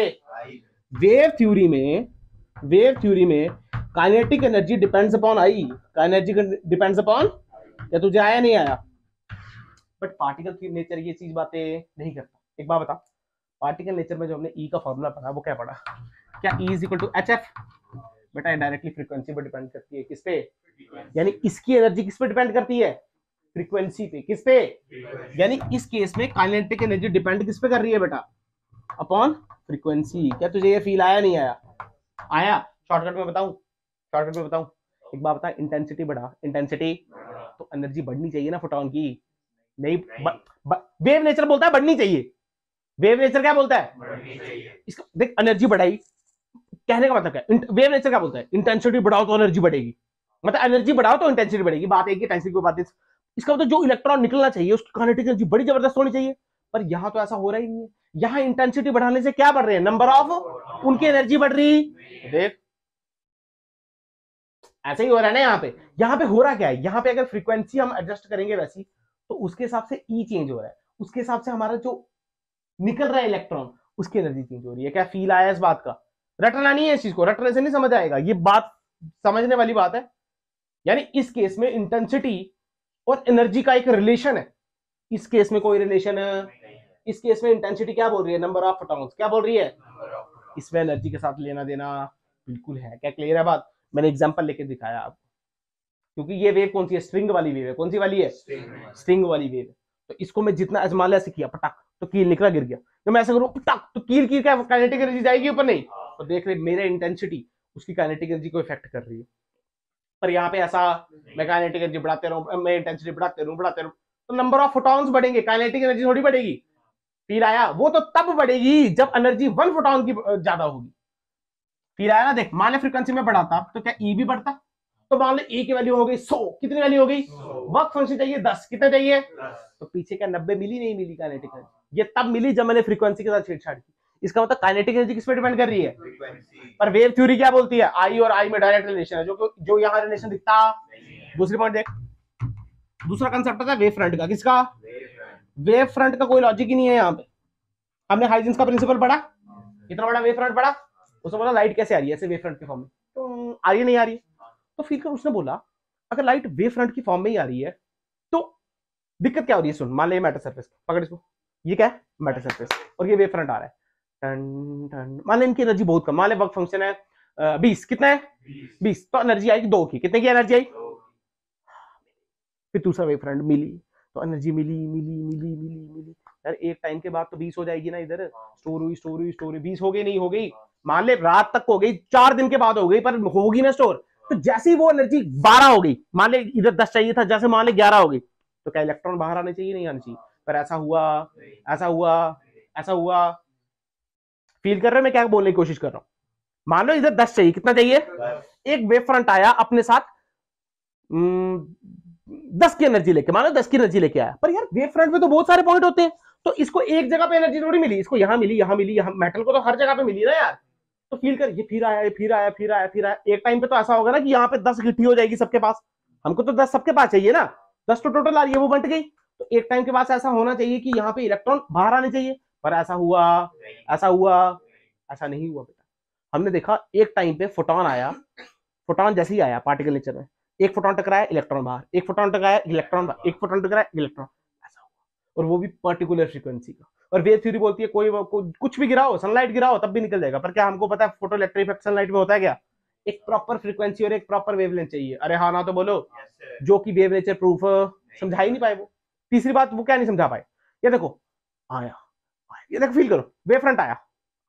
वेव थ्योरी में, वेव थ्योरी में kinetic energy depends upon I, kinetic depends upon या तुझे आया नहीं आया। बट पार्टिकल की नेचर ये चीज बातें नहीं करता। एक बार बता, पार्टिकल नेचर में जो हमने ई का फॉर्मूला पढ़ा वो क्या पढ़ा? क्या E is equal to H F? बेटा इनडायरेक्टली फ्रीक्वेंसी पर डिपेंड करती है। किस पे? यानी इसकी एनर्जी किस पे डिपेंड करती है? फ्रीक्वेंसी पे। किस पे? यानी इस केस में काइनेटिक एनर्जी डिपेंड किस पे कर रही है बेटा? Upon frequency. क्या तुझे ये फील आया नहीं आया? आया। शॉर्टकट में बताऊं, शॉर्टकट में बताऊं, एक बार बता, इंटेंसिटी बढ़ा, इंटेंसिटी तो एनर्जी बढ़नी चाहिए ना फोटोन की? नहीं, वेव नेचर बोलता है बढ़नी चाहिए। वेव नेचर क्या बोलता है? बढ़नी चाहिए। इसका देख एनर्जी बढ़ाई, कहने का मतलब क्या, वेव नेचर क्या बोलता है? इंटेंसिटी बढ़ाओ तो एनर्जी बढ़ेगी। मतलब एनर्जी बढ़ाओ तो इंटेंसिटी बढ़ेगी, बात एक ही, टेंसिटी की बात है। इसका मतलब जो इलेक्ट्रॉन निकलना चाहिए उसकी काइनेटिक एनर्जी बड़ी जबरदस्त होनी चाहिए, पर यहां तो ऐसा हो रहा ही नहीं है। यहां इंटेंसिटी बढ़ाने से क्या बढ़ रहे हैं? नंबर ऑफ, उनकी एनर्जी बढ़ रही। देख ऐसा ही हो रहा है ना। यहाँ पे हो रहा क्या है? यहाँ पे अगर फ्रीक्वेंसी हम एडजस्ट करेंगे वैसी, तो उसके हिसाब से ई चेंज हो रहा है, उसके हिसाब से हमारा जो निकल रहा है इलेक्ट्रॉन उसकी एनर्जी चेंज हो रही है। क्या फील आया इस बात का? रटना नहीं है इस चीज को, रटने से नहीं समझ आएगा। ये बात समझने वाली बात है। यानी इस केस में इंटेंसिटी और एनर्जी का एक रिलेशन है। इस केस में कोई रिलेशन है? इस केस में इंटेंसिटी क्या बोल रही है? Number of photons. क्या बोल रही है? इसमें एनर्जी के साथ लेना देना बिल्कुल है। क्या क्लियर है बात? मैंने एग्जांपल लेके दिखाया आपको, क्योंकि ये वेव कौन सी है? स्ट्रिंग वाली वेव है। कौन सी वाली है? स्ट्रिंग वाली वेव है। तो इसको मैं जितना आजमा लिया किया, पटाख तो कील निकला, गिर गया। जब मैं ऐसा करूं पटाख तो कील की क्या काइनेटिक एनर्जी जाएगी ऊपर? नहीं। तो देख रहे मेरे इंटेंसिटी उसकी काइनेटिक एनर्जी को इफेक्ट कर रही है, पर यहाँ पे ऐसा मैं काइनेटिक एनर्जी बढ़ाते रहूं, मैं इंटेंसिटी बढ़ाते रहूं तो नंबर ऑफ फोटॉन्स बढ़ेंगे, काइनेटिक एनर्जी थोड़ी बढ़ेगी। फिर आया वो तो तब बढ़ेगी जब एनर्जी वन फोटॉन की ज्यादा होगी। फिर आया ना देख, मान लो फ्रीक्वेंसी में बढ़ाता तो क्या ई भी बढ़ता? तो मान लो ई की वैल्यू हो गई 100। कितनी वैल्यू हो गई? वर्क फंक्शन चाहिए 10। कितना चाहिए? तो पीछे क्या 90 मिली? नहीं मिली काइनेटिक एनर्जी। ये तब मिली जब मैंने फ्रीक्वेंसी के साथ छेड़छाड़ की। इसका मतलब काइनेटिक एनर्जी किस पे डिपेंड कर रही है? पर वेव थ्योरी क्या बोलती है? आई और आई में डायरेक्ट रिलेशन है, जो यहाँ रिलेशन दिखता। दूसरी पॉइंट देख, दूसरा कंसेप्ट था वेव फ्रंट का। किसका? वेव फ्रंट का कोई लॉजिक ही नहीं है। यहाँ पे हमने हाइजेंस का प्रिंसिपल पढ़ा, इतना बड़ा वेव फ्रंट पढ़ा, उसने बोला लाइट कैसे आ रही है? ऐसे वेव फ्रंट के फॉर्म में। तो आ रही है नहीं आ रही? तो फिर उसने बोला अगर लाइट वेव फ्रंट की फॉर्म में ही आ रही है तो दिक्कत क्या हो रही है? सुन, मान ले मैटर सरफेस, पकड़ इसको, ये क्या है? मैटर सरफेस, और ये वेव फ्रंट आ रहा है। मान ले इनकी एनर्जी बहुत कम, मान ले वर्क फंक्शन है 20। कितना है? 20। तो एनर्जी आई 2 की। कितने की एनर्जी आई? फिर दूसरा वेव फ्रंट मिली तो एनर्जी मिली मिली मिली मिली मिली, यार एक टाइम के बाद तो 20 हो जाएगी ना। इधर स्टोर हुई स्टोर हुई स्टोर हुई, 20 हो गई, नहीं हो गई, मान ले रात तक हो गई, 4 दिन के बाद हो गई, पर होगी ना स्टोर। तो जैसे ही वो एनर्जी 12 हो गई, मान ले इधर 10 चाहिए था, जैसे मान ले 11 हो गई, तो क्या इलेक्ट्रॉन बाहर आने चाहिए? नहीं आने चाहिए, पर ऐसा हुआ ऐसा हुआ ऐसा हुआ। फील कर रहे हो मैं क्या बोलने की कोशिश कर रहा हूँ? मान लो इधर 10 चाहिए, कितना चाहिए? 1 वेव फ्रंट आया अपने साथ 10 की एनर्जी लेके, मान लो 10 की एनर्जी लेके आया, पर यार वेव फ्रंट में तो बहुत सारे पॉइंट होते हैं, तो इसको एक जगह पे एनर्जी थोड़ी मिली, इसको यहाँ मिली यहाँ मिली यहाँ, मेटल को तो हर जगह पे मिली ना यार। तो फील कर, ये फिर आया फिर आया फिर आया फिर आया, एक टाइम पे तो ऐसा होगा ना कि यहाँ पे 10 इकट्ठी हो जाएगी सबके पास। हमको तो 10 सबके पास चाहिए ना, 10 तो टोटल आ रही है, वो बंट गई। तो एक टाइम के पास ऐसा होना चाहिए कि यहाँ पे इलेक्ट्रॉन बाहर आने चाहिए, पर ऐसा हुआ ऐसा हुआ ऐसा नहीं हुआ बेटा। हमने देखा एक टाइम पे फोटोन आया, फोटोन जैसे ही आया पार्टिकल नेचर में, एक फोटोन टकराया इलेक्ट्रॉन बाहर, एक फोटोन टकराया इलेक्ट्रॉन बाहर, एक फोटोन टकराया इलेक्ट्रॉन, ऐसा हुआ, और वो भी पर्टिकुलर फ्रीक्वेंसी का। और वेव थ्योरी बोलती है कोई कुछ भी गिराओ, सनलाइट गिराओ तब भी निकल जाएगा, पर क्या हमको पता है फोटो इलेक्ट्रिक इफेक्ट सनलाइट में होता है क्या? एक प्रॉपर फ्रीक्वेंसी और एक प्रॉपर वेवलेंथ चाहिए। अरे हाँ ना तो बोलो, जो कि वेव नेचर प्रूफ समझा ही नहीं पाए। वो तीसरी बात वो क्या नहीं समझा पाए, ये देखो आया, ये देखो फील करो वेव फ्रंट आया,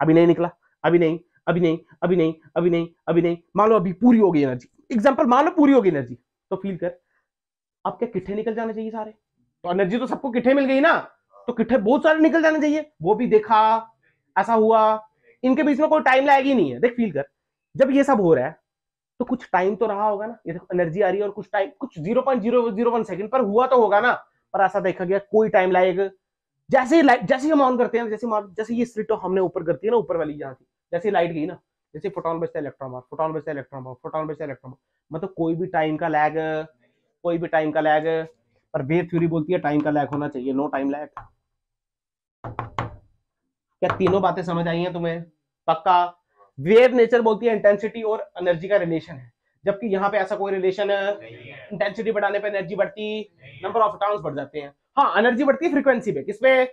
अभी नहीं निकला, अभी नहीं अभी नहीं अभी नहीं अभी नहीं अभी नहीं, मान लो अभी पूरी हो गई एनर्जी, एग्जांपल मान लो पूरी हो गई एनर्जी, तो फील कर अब क्या किट्ठे निकल जाने चाहिए सारे? तो एनर्जी तो सबको किट्ठे मिल गई ना, तो किट्ठे बहुत सारे निकल जाने चाहिए। वो भी देखा ऐसा हुआ, इनके बीच में कोई टाइम लैग ही नहीं है। देख फील कर, जब ये सब हो रहा है तो कुछ टाइम तो रहा होगा ना, ये देखो एनर्जी आ रही है और कुछ टाइम, कुछ 0.001 सेकंड पर हुआ तो होगा ना, पर ऐसा देखा गया कोई टाइम लैग। जैसे हम ऑन करते हैं, जैसे ये स्लिट हमने ऊपर करती है ना, ऊपर वाली यहाँ की, जैसे लाइट गई ना, जैसे फोटोन बचता है इलेक्ट्रॉन बाहर, फोटोन बचता है इलेक्ट्रॉन बाहर, फोटोन बचता है इलेक्ट्रॉन बाहर, मतलब कोई भी टाइम का लैग। पर वेव थ्योरी बोलती है टाइम का लैग होना चाहिए, नो टाइम लैग। क्या तीनों बातें समझ आई हैं तुम्हें? पक्का। वेव नेचर बोलती है इंटेंसिटी और एनर्जी का रिलेशन है, जबकि यहाँ पे ऐसा कोई रिलेशन है। इंटेंसिटी बढ़ाने पर एनर्जी बढ़ती, नंबर ऑफ फोटॉन्स बढ़ जाते हैं। हाँ, एनर्जी बढ़ती है फ्रीक्वेंसी पे, किस पे?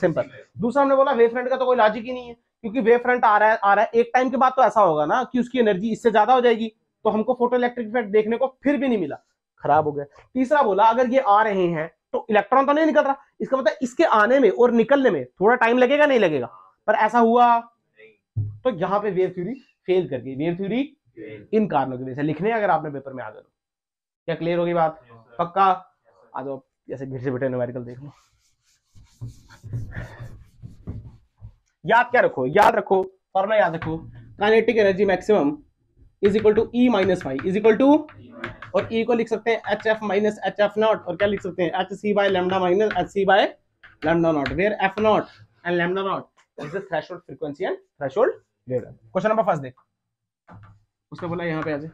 सिंपल। दूसरा हमने बोला वेव फ्रंट का तो कोई लॉजिक ही नहीं है, क्योंकि वेव फ्रंट आ रहा है एक टाइम के बाद तो ऐसा होगा ना कि उसकी एनर्जी इससे ज्यादा हो जाएगी, तो हमको फोटो इलेक्ट्रिक इफेक्ट देखने को फिर भी नहीं मिला, खराब हो गया। तीसरा बोला अगर ये आ रहे हैं तो इलेक्ट्रॉन तो नहीं निकल रहा, इसका मतलब इसके आने में और निकलने में थोड़ा टाइम लगेगा, नहीं लगेगा, पर ऐसा हुआ। तो यहाँ पे वेव थ्योरी फेल कर गई, वेव थ्योरी इन कारणों की वजह से। लिखने अगर आपने पेपर में आ गए, क्या क्लियर होगी बात? पक्का। आ जाओ जैसे फिर से बेटे न्यूमेरिकल देख लो। याद रखो फॉर्मूला याद रखो, kinetic energy maximum is equal to E minus Y is equal to, और ई को लिख सकते हैं H F minus H F not, और क्या लिख सकते हैं? H C by lambda minus H C by lambda not, where F not and lambda not is the threshold frequency and threshold wavelength. Question number first देख, उसने बोला यहाँ पे आज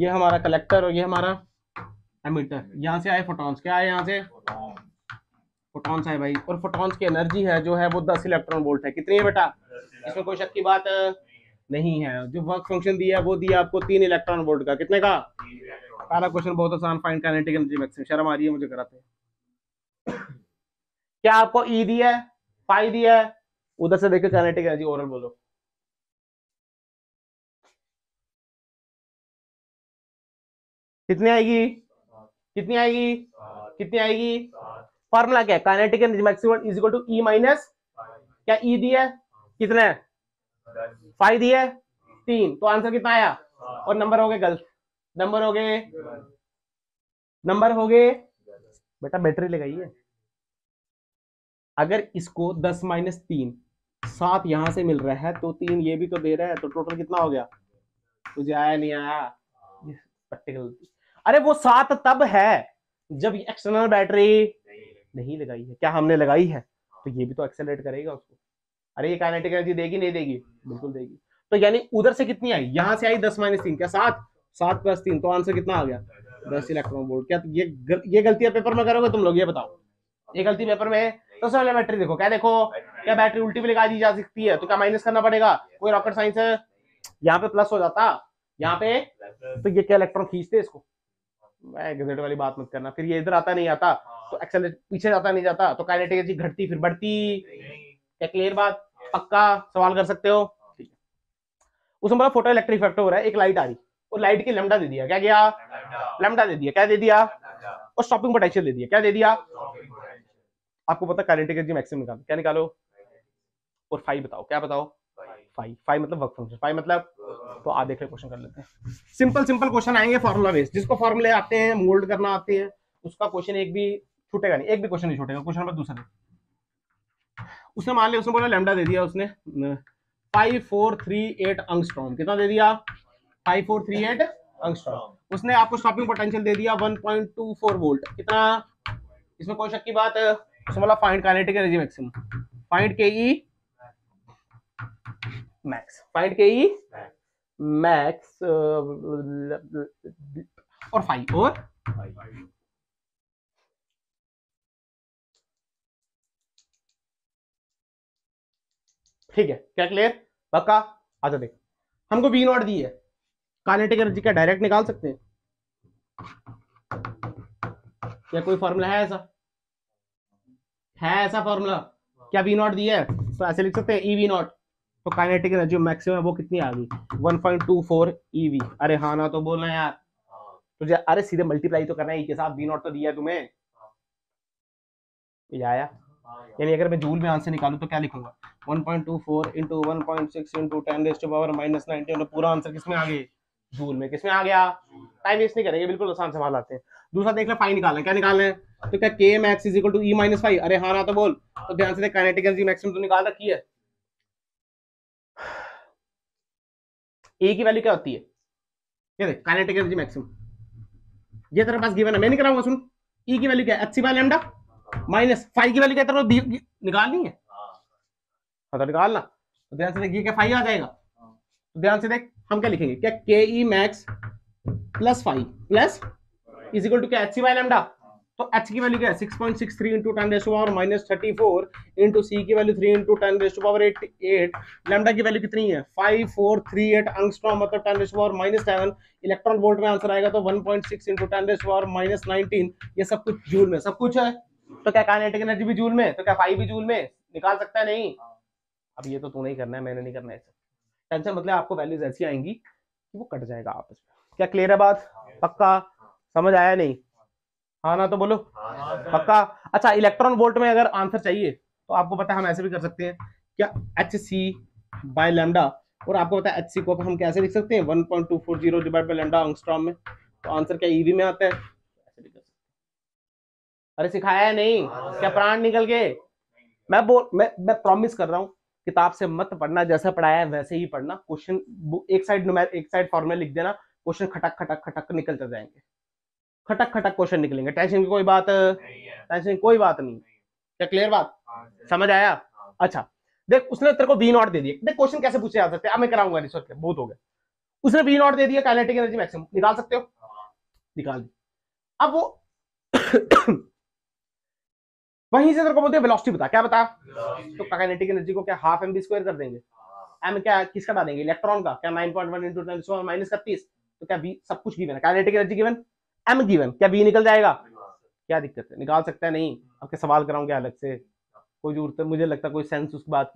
ये हमारा कलेक्टर और ये हमारा एमिटर, यहां से आए फोटॉन्स, क्या आए यहां से? फोटॉन्स है भाई, और फोटॉन्स की एनर्जी है जो है वो 10 इलेक्ट्रॉन वोल्ट है। कितनी है बेटा, इसमें कोई शक की बात नहीं है। जो वर्क फंक्शन दिया है वो दिया आपको 3 इलेक्ट्रॉन वोल्ट का, कितने का? पहला क्वेश्चन बहुत आसान, फाइंड काइनेटिक एनर्जी मैक्सिमम। शर्म आ रही है मुझे कराते क्या आपको ई दिया है, पाई दिया है, उधर से देखो काइनेटिक एनर्जी ओरल बोलो। कितनी आएगी, कितनी आएगी, कितनी आएगी? फॉर्मूला क्या है, kinetic energy maximum is equal to E minus, क्या ई दिया है कितने, 5 दिया है 3, तो आंसर कितना आया? और नंबर हो गए गलत, नंबर हो गए बेटा बैटरी लगाइए। अगर इसको 10 - 3 7 यहां से मिल रहा है तो 3 ये भी तो दे रहा है, तो टोटल कितना हो गया? तुझे आया नहीं आया पर्टिकुलर? अरे वो 7 तब है जब एक्सटर्नल बैटरी नहीं लगाई है। क्या हमने लगाई है? तो ये भी तो एक्सेलरेट करेगा उसको। अरे ये काइनेटिक एनर्जी देगी नहीं देगी? बिल्कुल देगी। तो यानी उधर से कितनी आई, यहां से आई 10 - 3 क्या 7 7 + 3, तो आंसर कितना आ गया 10 इलेक्ट्रॉन वोल्ट। क्या ये गलतियां पेपर में करोगे तुम लोग? ये बताओ ये गलती पेपर में है? तो सबसे पहले बैटरी देखो, क्या देखो, क्या बैटरी उल्टी भी लगा दी जा सकती है, तो क्या माइनस करना पड़ेगा? कोई रॉकेट साइंस है? यहाँ पे प्लस हो जाता यहाँ पे, तो ये क्या इलेक्ट्रॉन खींचते इसको। गजट वाली बात मत करना। फिर ये इधर आता नहीं आता, तो एक्सेलरेट पीछे जाता नहीं जाता, तो काइनेटिक एनर्जी घटती फिर बढ़ती। क्या क्लियर बात? पक्का सवाल कर सकते हो, ठीक है। उसमें बड़ा फोटो इलेक्ट्रिक इफेक्ट हो रहा है, एक लाइट आ रही और लाइट की लैम्डा दे दिया, क्या गया लैम्डा दे दिया, क्या दे दिया, और स्टॉपिंग पोटेंशियल दे दिया, क्या दे दिया। आपको पता काइनेटिक एनर्जी मैक्सिमम निकालो, क्या निकालो, और फाई बताओ, क्या बताओ, फाई मतलब वर्क फंक्शन, फाई मतलब, तो आप देख रहे क्वेश्चन कर लेते हैं। सिंपल क्वेश्चन आएंगे फॉर्मूला बेस्ड, जिसको फॉर्मूले आते हैं मोल्ड करना आते हैं उसका क्वेश्चन एक भी छूटेगा नहीं, एक भी क्वेश्चन नहीं छूटेगा। क्वेश्चन नंबर दूसरा, उसने मान लिया, उसने बोला लैम्डा दे दिया उसने 5438 एंगस्ट्रॉम, कितना दे दिया 5438 एंगस्ट्रॉम। उसने आपको स्टॉपिंग पोटेंशियल दे दिया 1.24 वोल्ट, कितना, इसमें कोई शक की बात है। उसने बोला find kinetic energy maximum, find K E max, find K E max और फाई और ठीक है। क्या क्लियर पक्का? अच्छा देख, हमको वी नॉट दी है, काइनेटिक एनर्जी का डायरेक्ट निकाल सकते हैं क्या? कोई फॉर्मूला है ऐसा, है ऐसा फॉर्मूला? क्या वी नॉट दी है तो ऐसे लिख सकते हैं ई वी नॉट, तो काइनेटिक एनर्जी मैक्सिमम वो कितनी आ गई 1.24 ईवी। अरे हाँ ना तो बोलना यार तुझे, अरे सीधे मल्टीप्लाई तो करना है के साथ, वी नॉट तो दिया तुम्हें आया। यानी अगर मैं जूल में आंसर निकालूं तो क्या लिखूंगा 1.24 into 1.6 into 10 raised to power minus 19, पूरा आंसर किसमें आ गया, जूल में। किसमें आ गया? टाइम वेस्ट नहीं करेंगे, बिल्कुल आसान सवाल आते हैं। दूसरा देख ले, फाई निकालना है, क्या निकालना है, तो क्या K max is equal to E minus phi. अरे हाँ ना तो बोल, तो ध्यान से देख, काइनेटिक एनर्जी मैक्सिमम तो निकाल रखी है, ए की वैल्यू क्या होती है, ये देख काइनेटिक एनर्जी मैक्सिमम ये तेरे पास गिवन है, मैं नहीं कराऊंगा सुन। ई की वैल्यू क्या है, H C by lambda minus phi की वैल्यू क्या निकालनी है, निकालना, तो ध्यान से देख ये क्या फाई आ जाएगा। तो ध्यान से देख हम क्या लिखेंगे, क्या के E max plus phi plus is equal to क्या एच सी बाय लैम्डा, तो एच की वैल्यू क्या है 6.63 into 10 raise to power minus 34 into C की value 3 into 10 raise to power 88, lambda की वैल्यू कितनी है 5438 एंगस्ट्रॉम, मतलब 10 raise to power minus 7 electron volt में आंसर आएगा, तो 1.6 into 10 raise to power minus 19, ये सब कुछ जूल में, सब कुछ है। तो क्या काइनेटिक एनर्जी भी जूल में, तो क्या फाई भी जूल में, निकाल सकता है नहीं? अब ये तो तू नहीं करना है, मैंने नहीं करना है, टेंशन मतलब आपको वैल्यूज ऐसी आएंगी कि वो कट जाएगा आपस में। क्या क्लियर है बात? पक्का समझ आया नहीं? हाँ ना तो बोलो, पक्का। अच्छा इलेक्ट्रॉन वोल्ट में अगर आंसर चाहिए तो आपको पता है हम ऐसे भी कर सकते हैं, क्या एच सी बाय लैम्डा, और आपको पता है एच सी को हम कैसे लिख सकते हैं 1.240 डिवाइड बाय लैम्डा एंगस्ट्रॉम में, तो आंसर क्या ईवी में आता है। अरे सिखाया नहीं क्या, प्राण निकल गए। मैं प्रॉमिस कर रहा हूँ किताब से मत पढ़ना, जैसा पढ़ाया है वैसे ही पढ़ना। क्वेश्चन एक साइड फॉर्मूला लिख देना, क्वेश्चन खटक खटक खटक निकल चल जाएंगे, खटक खटक क्वेश्चन निकलेंगे, टेंशन की कोई बात नहीं है। टेंशन की कोई बात नहीं। क्या क्लियर बात समझ आया? अच्छा देख, उसने तेरे को वी नॉट दे दिया, देख क्वेश्चन कैसे पूछे जा सकते हैं, अब मैं कराऊंगा नहीं, सोच बहुत हो गया। उसने वी नॉट दे दिया, काइनेटिक एनर्जी मैक्सिमम निकाल सकते हो, निकाल दी। अब वो वहीं से तेरे को बोलते हैं वेलोसिटी बता, क्या बता? तो काइनेटिक एनर्जी को क्या हाफ एम बी स्क्वायर कर देंगे, एम क्या किसका डालेंगे इलेक्ट्रॉन का, क्या 9.1 × 10⁻³, तो क्या बी, सब कुछ गिवन है, kinetic energy given, M given, क्या बी निकल जाएगा? क्या दिक्कत है, निकाल सकता है। नहीं आपके सवाल कराऊं क्या अलग से, कोई जरूरत, मुझे लगता है कोई सेंस उस बात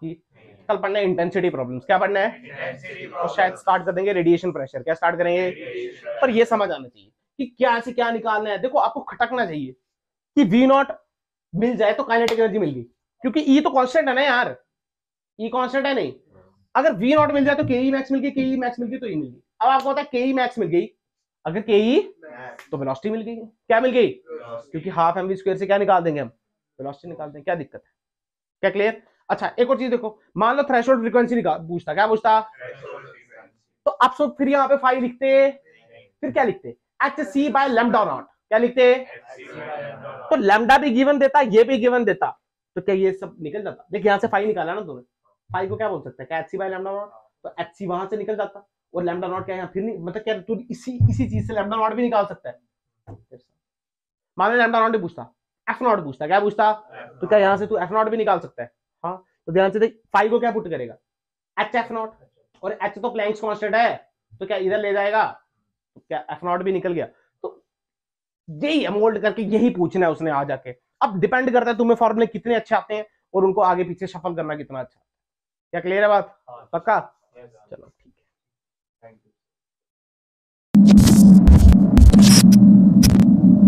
की। कल पढ़ना है इंटेंसिटी प्रॉब्लम्स, क्या पढ़ना है, तो शायद स्टार्ट कर देंगे रेडिएशन प्रेशर, क्या स्टार्ट करेंगे, पर ये समझ आना चाहिए कि क्या से क्या निकालना है। देखो आपको खटकना चाहिए कि V0 मिल जाए तो काइनेटिक एनर्जी मिल गई, क्योंकि E तो कांस्टेंट है ना यार, E कांस्टेंट है नहीं, अगर V0 मिल जाए तो KE मैक्स मिल गई, KE मैक्स मिल गई तो E मिल गई। अब आपको पता है KE मैक्स मिल गई, अगर KE तो वेलोसिटी मिल गई, क्या मिल गई, क्योंकि हाफ एम वी स्क्वायर से क्या निकाल देंगे हम, वेलोसिटी निकाल देंगे, क्या दिक्कत है, क्या क्लियर। अच्छा एक और चीज देखो, मान लो थ्रेशोल्ड फ्रीक्वेंसी निकाल पूछता, क्या पूछता, तो आप सब फिर यहाँ पे फाई लिखते, फिर क्या लिखते, hc by lambda नॉट, क्या लिखते, तो लैम्डा भी गिवन देता, ये भी गिवन देता, तो क्या ये सब निकल जाता। देखिए यहाँ से फाई निकाला ना तुमने, फाई को क्या बोल सकते हैं, hc by lambda नॉट, तो hc वहां से निकल जाता और लैम्डा नॉट क्या यहाँ फिर नहीं, मतलब क्या तू इसी चीज से लैम्डा नॉट भी निकाल सकता है। मान लो लैम्डा नॉट भी पूछता, एफ नॉट पूछता, क्या पूछता, तो क्या यहाँ से तू एफ नॉट भी निकाल सकता है। हाँ तो ध्यान से देख, फाई को क्या पुट करेगा, एच एफ नॉट, और एच तो प्लैंक्स कांस्टेंट है, तो क्या इधर ले जाएगा, तो क्या एफ नॉट भी निकल गया। तो यही मोल्ड करके यही पूछना है उसने आ जाके। अब डिपेंड करता है तुम्हें फॉर्मूले कितने अच्छे आते हैं और उनको आगे पीछे शफल करना कितना अच्छा, क्या क्लियर है बात, पक्का, चलो।